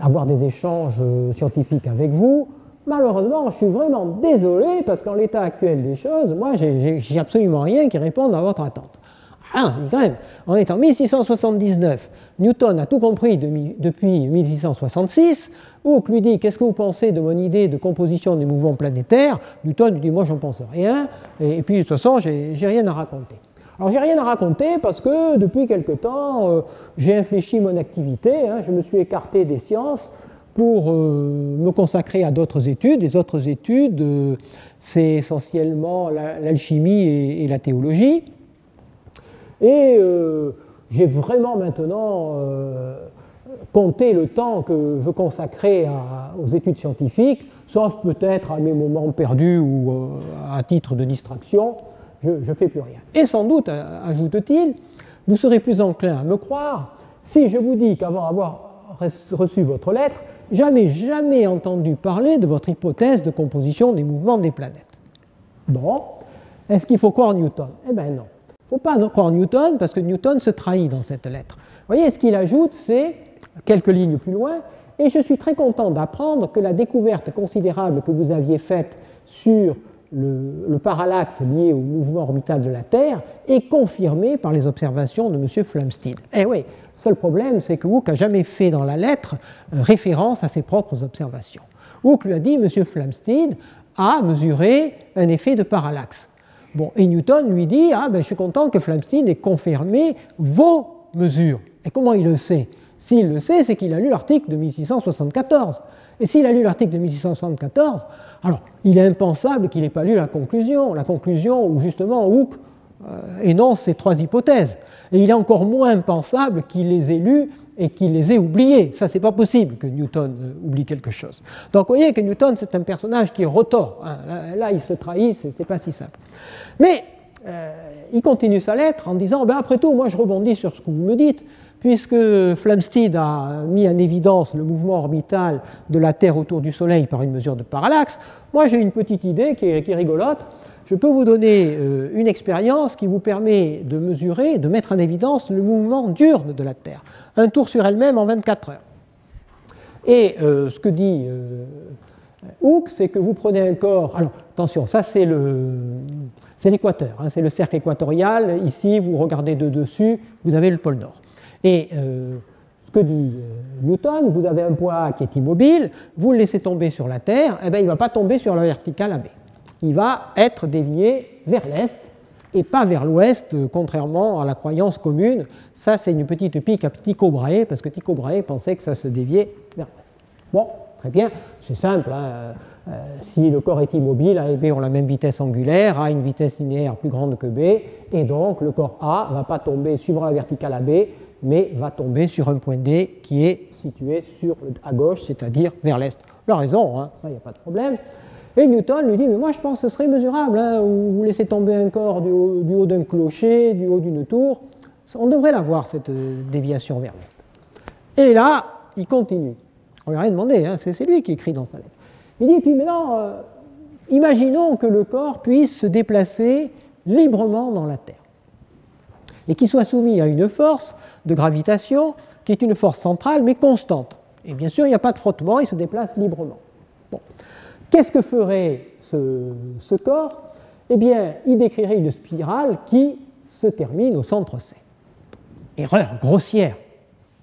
avoir des échanges scientifiques avec vous. Malheureusement, je suis vraiment désolé parce qu'en l'état actuel des choses, moi, j'ai absolument rien qui réponde à votre attente. Ah, quand même, on est en 1679, Newton a tout compris depuis 1666, Hooke lui dit, qu'est-ce que vous pensez de mon idée de composition des mouvements planétaires? Newton lui dit, moi j'en pense rien, et puis de toute façon, j'ai rien à raconter. Alors j'ai rien à raconter parce que depuis quelque temps, j'ai infléchi mon activité, je me suis écarté des sciences pour me consacrer à d'autres études. Les autres études, c'est essentiellement l'alchimie et la théologie. Et j'ai vraiment maintenant compté le temps que je consacrais aux études scientifiques, sauf peut-être à mes moments perdus ou à titre de distraction, je ne fais plus rien. Et sans doute, ajoute-t-il, vous serez plus enclin à me croire si je vous dis qu'avant avoir reçu votre lettre, j'avais jamais entendu parler de votre hypothèse de composition des mouvements des planètes. Bon, est-ce qu'il faut croire Newton? Eh bien non. Il ne faut pas croire Newton, parce que Newton se trahit dans cette lettre. Vous voyez, ce qu'il ajoute, c'est, quelques lignes plus loin, « Et je suis très content d'apprendre que la découverte considérable que vous aviez faite sur le parallaxe lié au mouvement orbital de la Terre est confirmée par les observations de M. Flamsteed. » Eh oui, le seul problème, c'est que Hooke n'a jamais fait dans la lettre référence à ses propres observations. Hooke lui a dit « M. Flamsteed a mesuré un effet de parallaxe. » Bon, et Newton lui dit, ah ben je suis content que Flamsteed ait confirmé vos mesures. Et comment il le sait? S'il le sait, c'est qu'il a lu l'article de 1674. Et s'il a lu l'article de 1674, alors il est impensable qu'il n'ait pas lu la conclusion où justement Hooke énonce ces trois hypothèses. Et il est encore moins impensable qu'il les ait lues et qu'il les ait oubliées. Ça, c'est pas possible que Newton oublie quelque chose. Donc, vous voyez que Newton, c'est un personnage qui est retors. Là, il se trahit, c'est pas si simple. Mais il continue sa lettre en disant, ben, après tout, moi, je rebondis sur ce que vous me dites, puisque Flamsteed a mis en évidence le mouvement orbital de la Terre autour du Soleil par une mesure de parallaxe, moi, j'ai une petite idée qui est rigolote. Je peux vous donner une expérience qui vous permet de mesurer, de mettre en évidence le mouvement d'urne de la Terre. Un tour sur elle-même en 24 heures. Et ce que dit Hooke, c'est que vous prenez un corps... Alors, attention, ça c'est l'équateur, c'est le cercle équatorial. Ici, vous regardez de dessus, vous avez le pôle Nord. Et ce que dit Newton, vous avez un point A qui est immobile, vous le laissez tomber sur la Terre, eh bien, il ne va pas tomber sur la verticale AB. Il va être dévié vers l'est et pas vers l'ouest, contrairement à la croyance commune. Ça, c'est une petite pique à Tycho Brahe, parce que Tycho Brahe pensait que ça se déviait vers l'ouest. Bon, très bien, c'est simple. Si le corps est immobile, A et B ont la même vitesse angulaire, A a une vitesse linéaire plus grande que B, et donc le corps A ne va pas tomber suivant la verticale AB, mais va tomber sur un point D qui est situé à gauche, c'est-à-dire vers l'est. La raison, ça, il n'y a pas de problème. Et Newton lui dit, mais moi je pense que ce serait mesurable, vous laissez tomber un corps du haut d'un clocher, du haut d'une tour, on devrait l'avoir cette déviation vers l'est. Et là, il continue. On lui a rien demandé, c'est lui qui écrit dans sa lettre. Il dit, et puis maintenant, imaginons que le corps puisse se déplacer librement dans la Terre et qu'il soit soumis à une force de gravitation qui est une force centrale mais constante. Et bien sûr, il n'y a pas de frottement, il se déplace librement. Bon. Qu'est-ce que ferait ce corps? Eh bien, il décrirait une spirale qui se termine au centre C. Erreur grossière.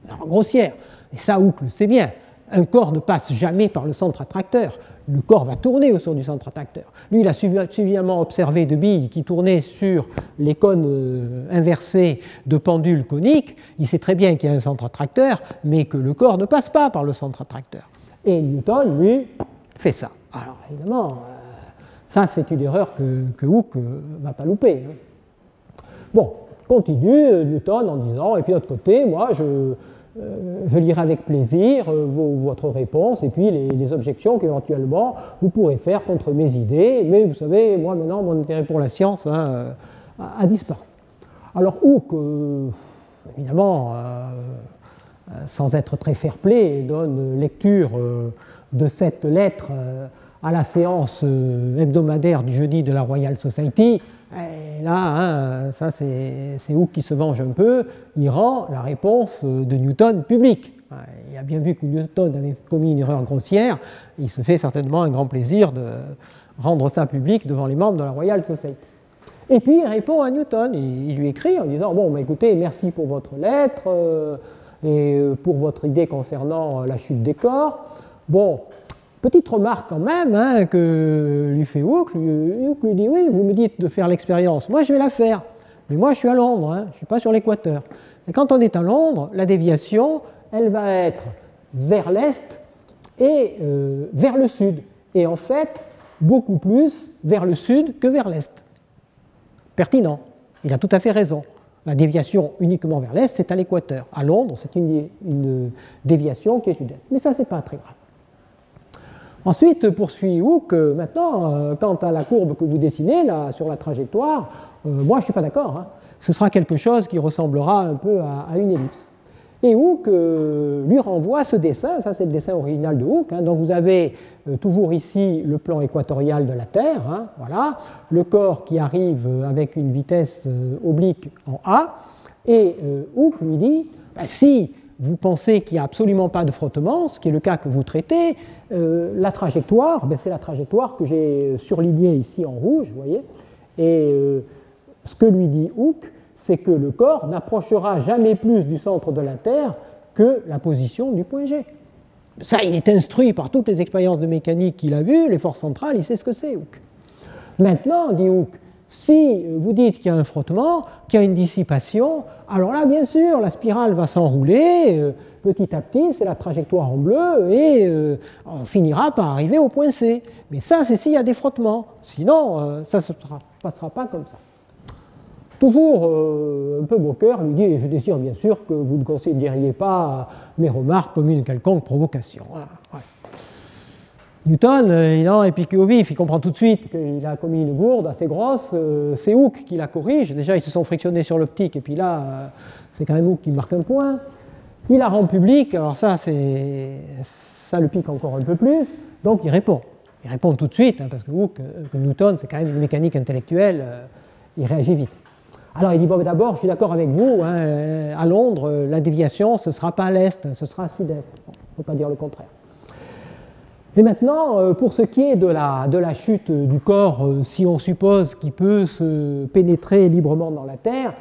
Erreur grossière. Et ça, Hooke le sait bien. Un corps ne passe jamais par le centre attracteur. Le corps va tourner autour du centre attracteur. Lui, il a suffisamment observé de billes qui tournaient sur les cônes inversés de pendules coniques. Il sait très bien qu'il y a un centre attracteur, mais que le corps ne passe pas par le centre attracteur. Et Newton, lui, fait ça. Alors, évidemment, ça, c'est une erreur que Hooke ne va pas louper. Bon, continue Newton en disant, et puis de l'autre côté, moi, je lirai avec plaisir votre réponse et puis les objections qu'éventuellement vous pourrez faire contre mes idées. Mais vous savez, moi maintenant, mon intérêt pour la science a disparu. Alors Hooke, évidemment, sans être très fair-play, donne lecture de cette lettre à la séance hebdomadaire du jeudi de la Royal Society. Et là, hein, ça c'est Hooke qui se venge un peu, il rend la réponse de Newton publique. Il a bien vu que Newton avait commis une erreur grossière, il se fait certainement un grand plaisir de rendre ça public devant les membres de la Royal Society. Et puis il répond à Newton, il lui écrit en disant « Bon, bah, écoutez, merci pour votre lettre et pour votre idée concernant la chute des corps. Bon, petite remarque quand même hein, que lui fait Hooke. Hooke lui dit « Oui, vous me dites de faire l'expérience, moi je vais la faire. Mais moi je suis à Londres, hein, je ne suis pas sur l'équateur. » Et quand on est à Londres, la déviation, elle va être vers l'est et vers le sud. Et en fait, beaucoup plus vers le sud que vers l'est. Pertinent. Il a tout à fait raison. La déviation uniquement vers l'est, c'est à l'équateur. À Londres, c'est une déviation qui est sud-est. Mais ça, c'est pas très grave. Ensuite, poursuit Hooke, maintenant, quant à la courbe que vous dessinez là, sur la trajectoire, moi je ne suis pas d'accord, hein. Ce sera quelque chose qui ressemblera un peu à une ellipse. Et Hooke lui renvoie ce dessin, ça c'est le dessin original de Hooke, hein. Donc vous avez toujours ici le plan équatorial de la Terre, hein, voilà, le corps qui arrive avec une vitesse oblique en A, et Hooke lui dit, bah, si vous pensez qu'il n'y a absolument pas de frottement, ce qui est le cas que vous traitez, la trajectoire, ben c'est la trajectoire que j'ai surlignée ici en rouge, vous voyez, et ce que lui dit Hooke, c'est que le corps n'approchera jamais plus du centre de la Terre que la position du point G. Ça, il est instruit par toutes les expériences de mécanique qu'il a vues, les forces centrales, il sait ce que c'est, Hooke. Maintenant, dit Hooke, si vous dites qu'il y a un frottement, qu'il y a une dissipation, alors là, bien sûr, la spirale va s'enrouler, petit à petit, c'est la trajectoire en bleu, et on finira par arriver au point C. Mais ça, c'est s'il y a des frottements. Sinon, ça ne passera pas comme ça. Toujours un peu moqueur, lui dit, je désire bien sûr que vous ne considériez pas mes remarques comme une quelconque provocation. Voilà, ouais. Newton, évidemment, épiqué au vif, il comprend tout de suite qu'il a commis une bourde assez grosse, c'est Hooke qui la corrige, déjà ils se sont frictionnés sur l'optique, et puis là, c'est quand même Hooke qui marque un point. Il la rend publique, alors ça le pique encore un peu plus, donc il répond tout de suite, hein, parce que Hooke, que Newton, c'est quand même une mécanique intellectuelle, il réagit vite. Alors il dit, bon, d'abord, je suis d'accord avec vous, hein, à Londres, la déviation, ce ne sera pas à l'est, ce sera à sud-est, bon, il ne faut pas dire le contraire. Et maintenant, pour ce qui est de la chute du corps, si on suppose qu'il peut se pénétrer librement dans la Terre,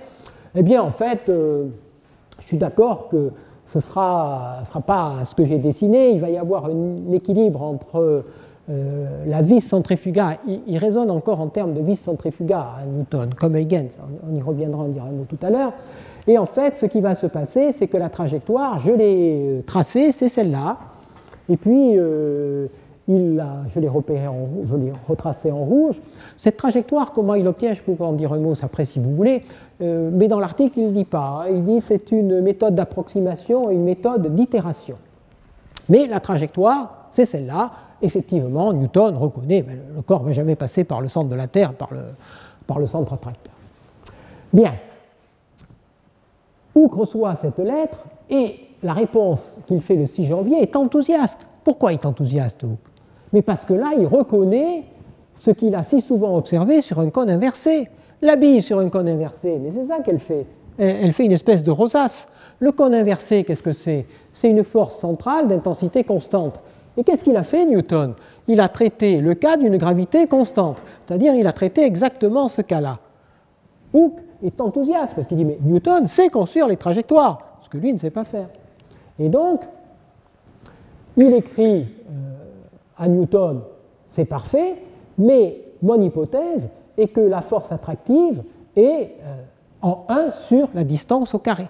eh bien, en fait, je suis d'accord que ce sera pas ce que j'ai dessiné. Il va y avoir un équilibre entre la vis centrifugale. Il raisonne encore en termes de vis centrifugale, hein, Newton, comme Huygens. On y reviendra, on dira un mot tout à l'heure. Et en fait, ce qui va se passer, c'est que la trajectoire, je l'ai tracée, c'est celle-là. Et puis, je l'ai retracé en rouge. Cette trajectoire, comment il l'obtient, je peux en dire un mot après si vous voulez, mais dans l'article, il ne dit pas. Hein, il dit que c'est une méthode d'approximation et une méthode d'itération. Mais la trajectoire, c'est celle-là. Effectivement, Newton reconnaît que le corps ne va jamais passer par le centre de la Terre, par le centre attracteur. Bien. Hooke reçoit cette lettre et la réponse qu'il fait le 6 janvier est enthousiaste. Pourquoi il est enthousiaste, Hooke ? mais parce que là, il reconnaît ce qu'il a si souvent observé sur un cône inversé. La bille sur un cône inversé, mais c'est ça qu'elle fait. Elle fait une espèce de rosace. Le cône inversé, qu'est-ce que c'est? C'est une force centrale d'intensité constante. Et qu'est-ce qu'il a fait, Newton? Il a traité le cas d'une gravité constante, c'est-à-dire il a traité exactement ce cas-là. Hooke est enthousiaste, parce qu'il dit, mais Newton sait construire les trajectoires, ce que lui ne sait pas faire. Et donc, il écrit à Newton, c'est parfait, mais mon hypothèse est que la force attractive est en 1 sur la distance au carré.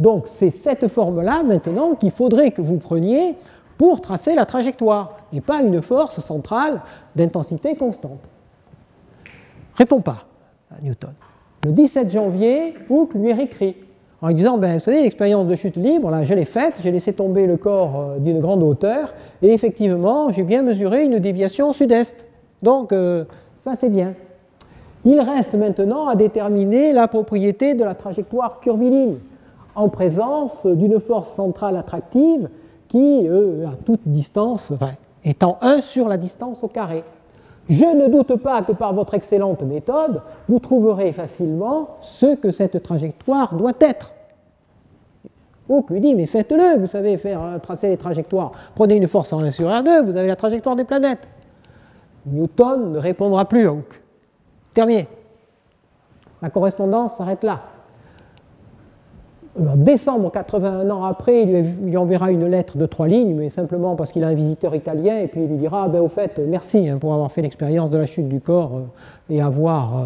Donc c'est cette forme-là maintenant qu'il faudrait que vous preniez pour tracer la trajectoire, et pas une force centrale d'intensité constante. Réponds pas à Newton. Le 17 janvier, Hooke lui réécrit en lui disant, ben, vous savez, l'expérience de chute libre, là, je l'ai faite, j'ai laissé tomber le corps d'une grande hauteur, et effectivement, j'ai bien mesuré une déviation sud-est. Donc, ça c'est bien. Il reste maintenant à déterminer la propriété de la trajectoire curviligne, en présence d'une force centrale attractive qui, à toute distance, est en 1 sur la distance au carré. Je ne doute pas que par votre excellente méthode, vous trouverez facilement ce que cette trajectoire doit être. Hooke lui dit, mais faites-le, vous savez faire tracer les trajectoires. Prenez une force en 1 sur R2, vous avez la trajectoire des planètes. Newton ne répondra plus à Hooke. Terminé. La correspondance s'arrête là. En décembre, 81 ans après, il lui enverra une lettre de 3 lignes, mais simplement parce qu'il a un visiteur italien, et puis il lui dira, ben, au fait, merci pour avoir fait l'expérience de la chute du corps et avoir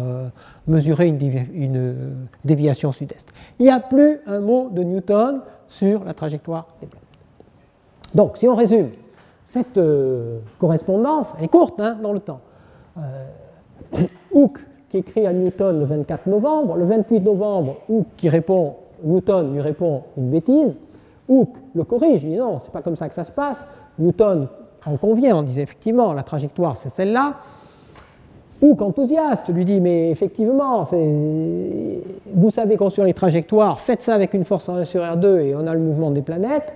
mesuré une déviation sud-est. Il n'y a plus un mot de Newton sur la trajectoire des planètes. Donc, si on résume, cette correspondance, elle est courte dans le temps. Hooke, qui écrit à Newton le 24 novembre, le 28 novembre, Hooke qui répond... Newton lui répond une bêtise, Hooke le corrige, il dit non, c'est pas comme ça que ça se passe, Newton en convient, on disait effectivement, la trajectoire c'est celle-là, Hooke enthousiaste lui dit mais effectivement, vous savez construire les trajectoires, faites ça avec une force en 1 sur R2 et on a le mouvement des planètes,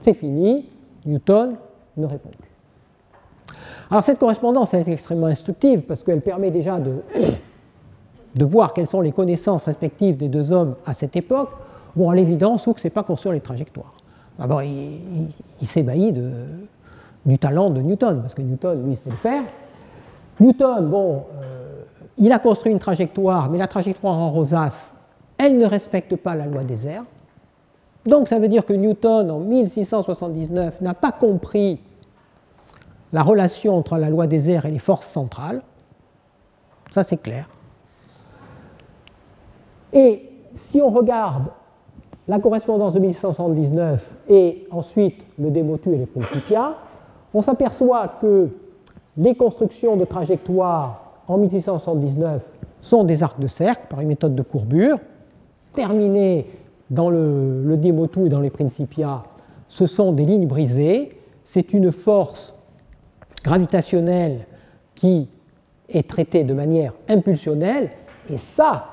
c'est fini, Newton ne répond plus. Alors cette correspondance est extrêmement instructive parce qu'elle permet déjà de voir quelles sont les connaissances respectives des deux hommes à cette époque. Bon, à l'évidence, Hooke ne sait pas construire les trajectoires. D'abord, il s'ébahit du talent de Newton, parce que Newton, lui, sait le faire. Newton, bon, il a construit une trajectoire, mais la trajectoire en rosace, elle ne respecte pas la loi des airs. Donc, ça veut dire que Newton, en 1679, n'a pas compris la relation entre la loi des airs et les forces centrales. Ça, c'est clair. Et si on regarde la correspondance de 1679 et ensuite le De Motu et les Principia, on s'aperçoit que les constructions de trajectoires en 1679 sont des arcs de cercle par une méthode de courbure. Terminées dans le De Motu et dans les Principia, ce sont des lignes brisées. C'est une force gravitationnelle qui est traitée de manière impulsionnelle et ça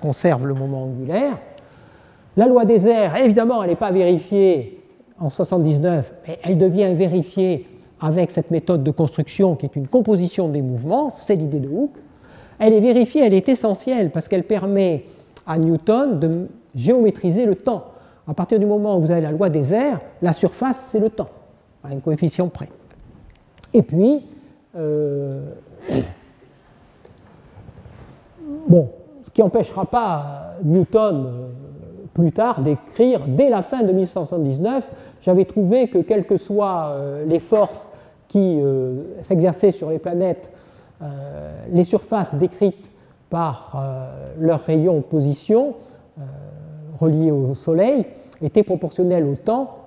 conserve le moment angulaire. La loi des airs, évidemment, elle n'est pas vérifiée en 79, mais elle devient vérifiée avec cette méthode de construction qui est une composition des mouvements, c'est l'idée de Hooke. Elle est vérifiée, elle est essentielle, parce qu'elle permet à Newton de géométriser le temps. À partir du moment où vous avez la loi des airs, la surface, c'est le temps, à un coefficient près. Et puis, bon, qui n'empêchera pas Newton plus tard d'écrire, dès la fin de 1679, j'avais trouvé que quelles que soient les forces qui s'exerçaient sur les planètes, les surfaces décrites par leur rayon position, reliées au Soleil, étaient proportionnelles au temps.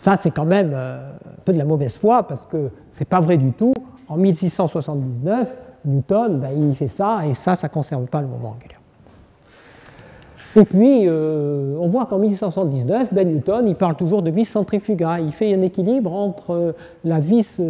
Ça, c'est quand même un peu de la mauvaise foi, parce que ce n'est pas vrai du tout. En 1679, Newton, il fait ça, et ça ne conserve pas le moment angulaire. Et puis, on voit qu'en 1619, Newton, il parle toujours de vis centrifuga. Il fait un équilibre entre la vis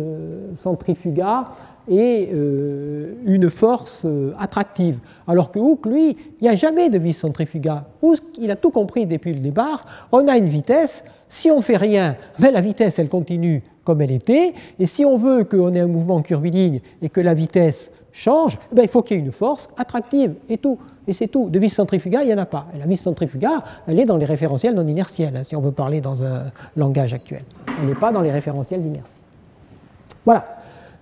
centrifuga et une force attractive. Alors que Hooke, lui, il n'y a jamais de vis centrifuga. Hooke, il a tout compris depuis le départ. On a une vitesse. Si on ne fait rien, la vitesse, elle continue comme elle était. Et si on veut qu'on ait un mouvement curviligne et que la vitesse change, eh bien, il faut qu'il y ait une force attractive et tout. Et c'est tout. De vis centrifugal, il n'y en a pas. Et la vis centrifugale, elle est dans les référentiels non inertiels, hein, si on veut parler dans un langage actuel. Elle n'est pas dans les référentiels d'inertie. Voilà.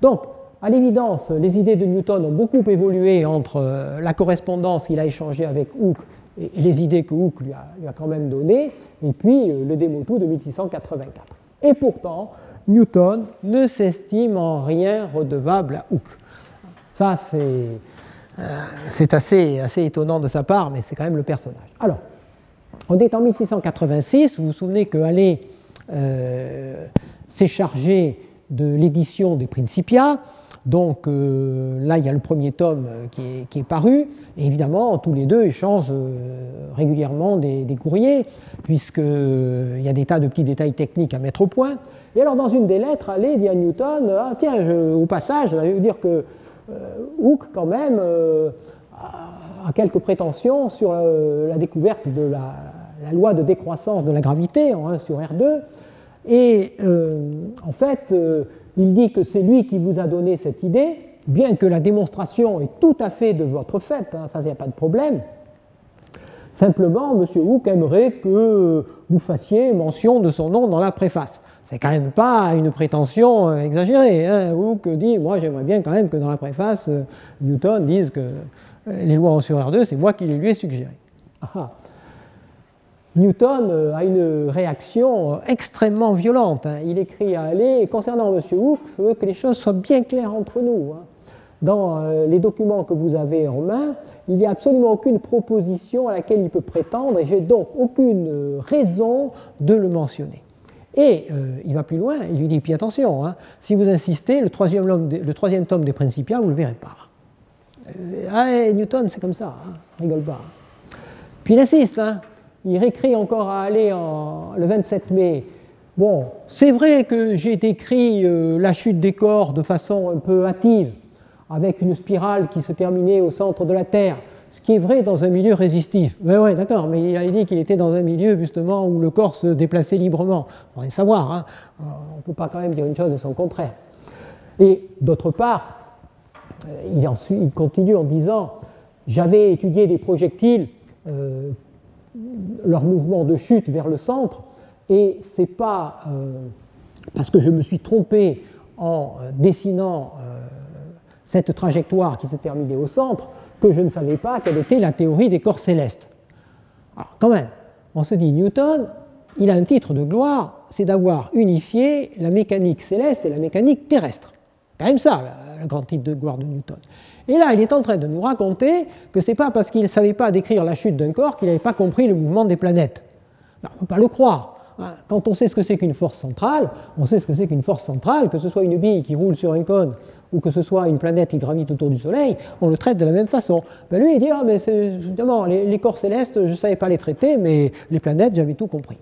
Donc, à l'évidence, les idées de Newton ont beaucoup évolué entre la correspondance qu'il a échangée avec Hooke et les idées que Hooke lui a quand même données, et puis le De Motu de 1684. Et pourtant, Newton ne s'estime en rien redevable à Hooke. Ça, c'est assez étonnant de sa part, mais c'est quand même le personnage. Alors, on est en 1686, vous vous souvenez que Halley s'est chargé de l'édition des Principia, donc là il y a le premier tome qui est paru, et évidemment tous les deux échangent régulièrement des courriers, puisqu'il y a des tas de petits détails techniques à mettre au point. Et alors dans une des lettres, Halley dit à Newton, ah, tiens, au passage, je vais vous dire que Hooke quand même a quelques prétentions sur la découverte de la loi de décroissance de la gravité, hein, sur R2, et en fait il dit que c'est lui qui vous a donné cette idée, bien que la démonstration est tout à fait de votre fait, hein, ça il n'y a pas de problème. Simplement, M. Hooke aimerait que vous fassiez mention de son nom dans la préface. C'est quand même pas une prétention exagérée, hein. Hooke dit, moi j'aimerais bien quand même que dans la préface, Newton dise que les lois en sur R2, c'est moi qui les lui ai suggérées. Ah. Newton a une réaction extrêmement violente, hein. Il écrit à Halley, et concernant M. Hooke, je veux que les choses soient bien claires entre nous, hein. Dans les documents que vous avez en main, il n'y a absolument aucune proposition à laquelle il peut prétendre, et j'ai donc aucune raison de le mentionner. Et il va plus loin, il lui dit, puis attention, hein, si vous insistez, le troisième tome des Principia, vous ne le verrez pas. Ah, Newton, c'est comme ça, hein, rigole pas. Puis il insiste, hein, il réécrit encore à Halley le 27 mai. Bon, c'est vrai que j'ai décrit la chute des corps de façon un peu hâtive, avec une spirale qui se terminait au centre de la Terre, ce qui est vrai dans un milieu résistif. Mais oui, d'accord, mais il a dit qu'il était dans un milieu justement où le corps se déplaçait librement. Il faudrait savoir, hein. On ne peut pas quand même dire une chose et son contraire. Et d'autre part, il continue en disant, j'avais étudié des projectiles, leur mouvement de chute vers le centre, et c'est pas parce que je me suis trompé en dessinant cette trajectoire qui se terminait au centre, que je ne savais pas quelle était la théorie des corps célestes. Alors quand même, on se dit, Newton, il a un titre de gloire, c'est d'avoir unifié la mécanique céleste et la mécanique terrestre. Quand même ça, le grand titre de gloire de Newton. Et là, il est en train de nous raconter que c'est pas parce qu'il ne savait pas décrire la chute d'un corps qu'il n'avait pas compris le mouvement des planètes. Non, on ne peut pas le croire. Quand on sait ce que c'est qu'une force centrale, on sait ce que c'est qu'une force centrale, que ce soit une bille qui roule sur un cône ou que ce soit une planète qui gravite autour du Soleil, on le traite de la même façon. Ben lui, il dit, ah, mais évidemment, les corps célestes, je ne savais pas les traiter, mais les planètes, j'avais tout compris.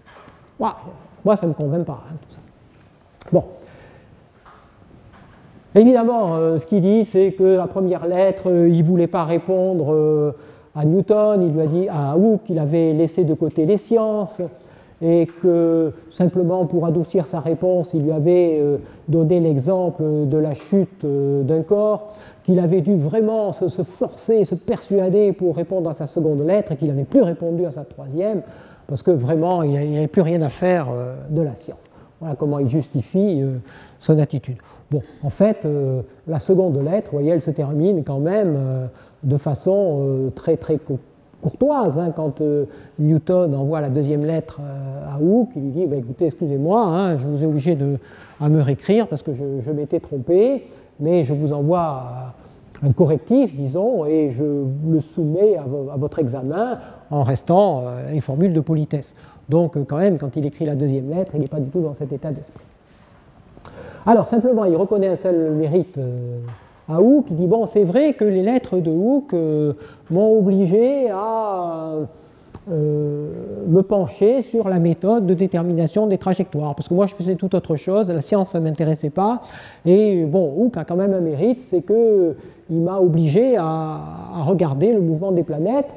Wow, moi, ça ne me convainc pas, hein, tout ça. Bon. Évidemment, ce qu'il dit, c'est que la première lettre, il ne voulait pas répondre à Newton, il lui a dit à Hooke qu'il avait laissé de côté les sciences, et que simplement pour adoucir sa réponse, il lui avait donné l'exemple de la chute d'un corps, qu'il avait dû vraiment se forcer, se persuader pour répondre à sa seconde lettre, et qu'il n'avait plus répondu à sa troisième, parce que vraiment, il n'avait plus rien à faire de la science. Voilà comment il justifie son attitude. Bon, en fait, la seconde lettre, vous voyez, elle se termine quand même de façon très très courtoise, hein, quand Newton envoie la deuxième lettre à Hooke, il lui dit, bah, écoutez, excusez-moi, hein, je vous ai obligé à me réécrire parce que je m'étais trompé, mais je vous envoie un correctif, disons, et je le soumets à votre examen en restant les formules de politesse. Donc quand même, quand il écrit la deuxième lettre, il n'est pas du tout dans cet état d'esprit. Alors simplement, il reconnaît un seul mérite à Hooke, il dit, bon, c'est vrai que les lettres de Hooke m'ont obligé à me pencher sur la méthode de détermination des trajectoires, parce que moi je faisais tout autre chose, la science ça ne m'intéressait pas, et bon, Hooke a quand même un mérite, c'est qu'il m'a obligé à regarder le mouvement des planètes,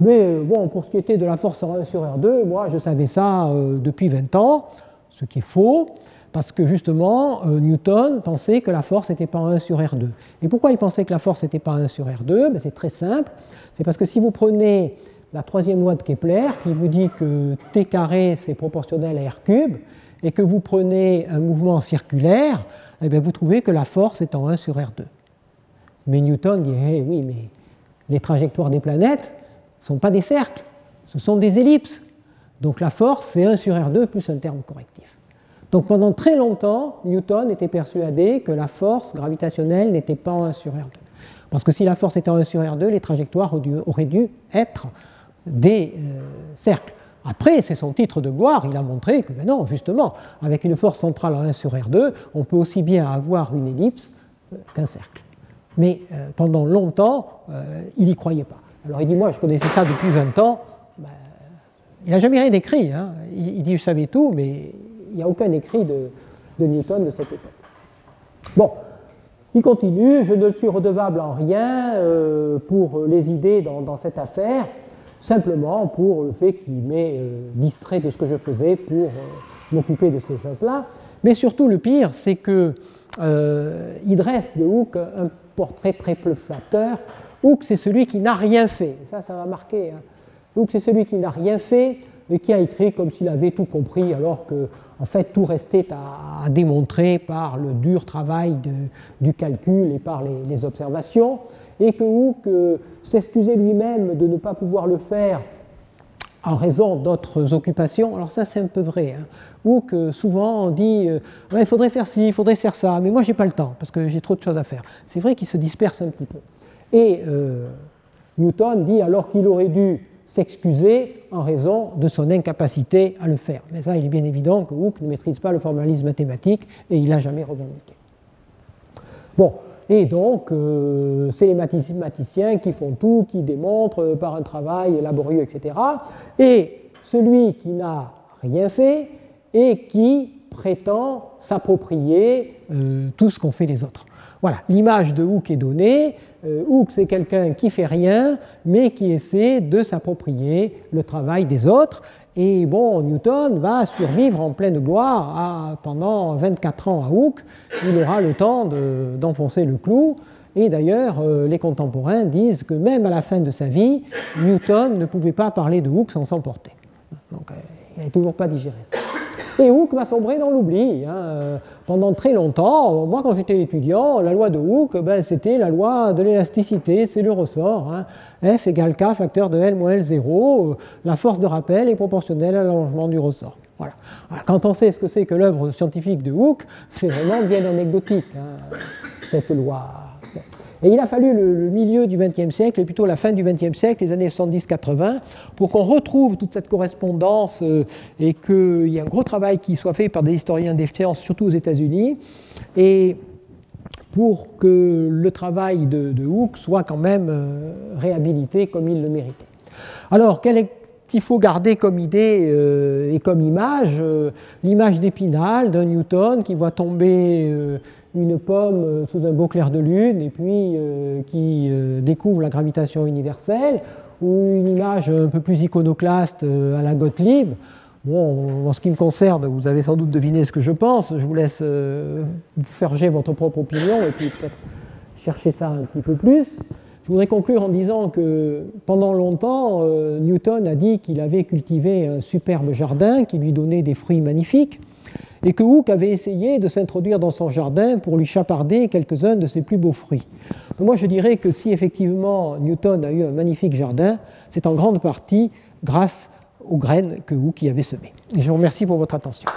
mais bon, pour ce qui était de la force sur R2, moi je savais ça depuis 20 ans, ce qui est faux. Parce que justement, Newton pensait que la force n'était pas 1 sur R2. Et pourquoi il pensait que la force n'était pas 1 sur R2 ? Ben, c'est très simple. C'est parce que si vous prenez la troisième loi de Kepler, qui vous dit que T carré c'est proportionnel à R cube, et que vous prenez un mouvement circulaire, eh bien, vous trouvez que la force est en 1 sur R2. Mais Newton dit hey, oui, mais les trajectoires des planètes ne sont pas des cercles, ce sont des ellipses. Donc la force, c'est 1 sur R2 plus un terme correctif. Donc pendant très longtemps, Newton était persuadé que la force gravitationnelle n'était pas en 1 sur R2. Parce que si la force était en 1 sur R2, les trajectoires auraient dû être des cercles. Après, c'est son titre de gloire, il a montré que ben non, justement, avec une force centrale en 1 sur R2, on peut aussi bien avoir une ellipse qu'un cercle. Mais pendant longtemps, il n'y croyait pas. Alors il dit, moi je connaissais ça depuis 20 ans, ben, il n'a jamais rien écrit, hein. Il dit, je savais tout, mais il n'y a aucun écrit de Newton de cette époque. Bon, il continue, je ne suis redevable en rien pour les idées dans cette affaire, simplement pour le fait qu'il m'ait distrait de ce que je faisais pour m'occuper de ces choses-là. Mais surtout, le pire, c'est qu'il dresse de Hooke un portrait très peu flatteur. Hooke, c'est celui qui n'a rien fait. Ça va marquer. Hein. Hooke, c'est celui qui n'a rien fait et qui a écrit comme s'il avait tout compris, alors que, en fait, tout restait à démontrer par le dur travail du calcul et par les observations. Et que Hooke s'excusait lui-même de ne pas pouvoir le faire en raison d'autres occupations. Alors ça, c'est un peu vrai. Hein. Hooke souvent dit ouais, il faudrait faire ci, il faudrait faire ça, mais moi, j'ai pas le temps parce que j'ai trop de choses à faire. C'est vrai qu'il se disperse un petit peu. Et Newton dit alors qu'il aurait dû s'excuser en raison de son incapacité à le faire. Mais ça, il est bien évident que Hooke ne maîtrise pas le formalisme mathématique et il l'a jamais revendiqué. Bon. Et donc, c'est les mathématiciens qui font tout, qui démontrent par un travail laborieux, etc. Et celui qui n'a rien fait et qui prétend s'approprier tout ce qu'ont fait les autres. Voilà, l'image de Hooke est donnée. Hooke, c'est quelqu'un qui ne fait rien, mais qui essaie de s'approprier le travail des autres. Et bon, Newton va survivre en pleine gloire pendant 24 ans à Hooke. Il aura le temps d'enfoncer le clou. Et d'ailleurs, les contemporains disent que même à la fin de sa vie, Newton ne pouvait pas parler de Hooke sans s'emporter. Donc, il n'avait toujours pas digéré ça. Et Hooke va sombrer dans l'oubli. Hein. Pendant très longtemps, moi quand j'étais étudiant, la loi de Hooke, ben, c'était la loi de l'élasticité, c'est le ressort. Hein. F égale K, facteur de L moins L0, la force de rappel est proportionnelle à l'allongement du ressort. Voilà. Alors, quand on sait ce que c'est que l'œuvre scientifique de Hooke, c'est vraiment bien anecdotique, hein, cette loi. Et il a fallu le milieu du XXe siècle, et plutôt la fin du XXe siècle, les années 70-80, pour qu'on retrouve toute cette correspondance et qu'il y ait un gros travail qui soit fait par des historiens des sciences, surtout aux États-Unis, et pour que le travail de Hooke soit quand même réhabilité comme il le méritait. Alors, qu'il faut garder comme idée et comme image, l'image d'Épinal, d'un Newton qui voit tomber une pomme sous un beau clair de lune et puis qui découvre la gravitation universelle, ou une image un peu plus iconoclaste à la Gottlieb. Bon, en ce qui me concerne, vous avez sans doute deviné ce que je pense, je vous laisse forger votre propre opinion et puis peut-être chercher ça un petit peu plus. Je voudrais conclure en disant que pendant longtemps, Newton a dit qu'il avait cultivé un superbe jardin qui lui donnait des fruits magnifiques et que Hooke avait essayé de s'introduire dans son jardin pour lui chaparder quelques-uns de ses plus beaux fruits. Mais moi, je dirais que si effectivement Newton a eu un magnifique jardin, c'est en grande partie grâce aux graines que Hooke y avait semées. Et je vous remercie pour votre attention.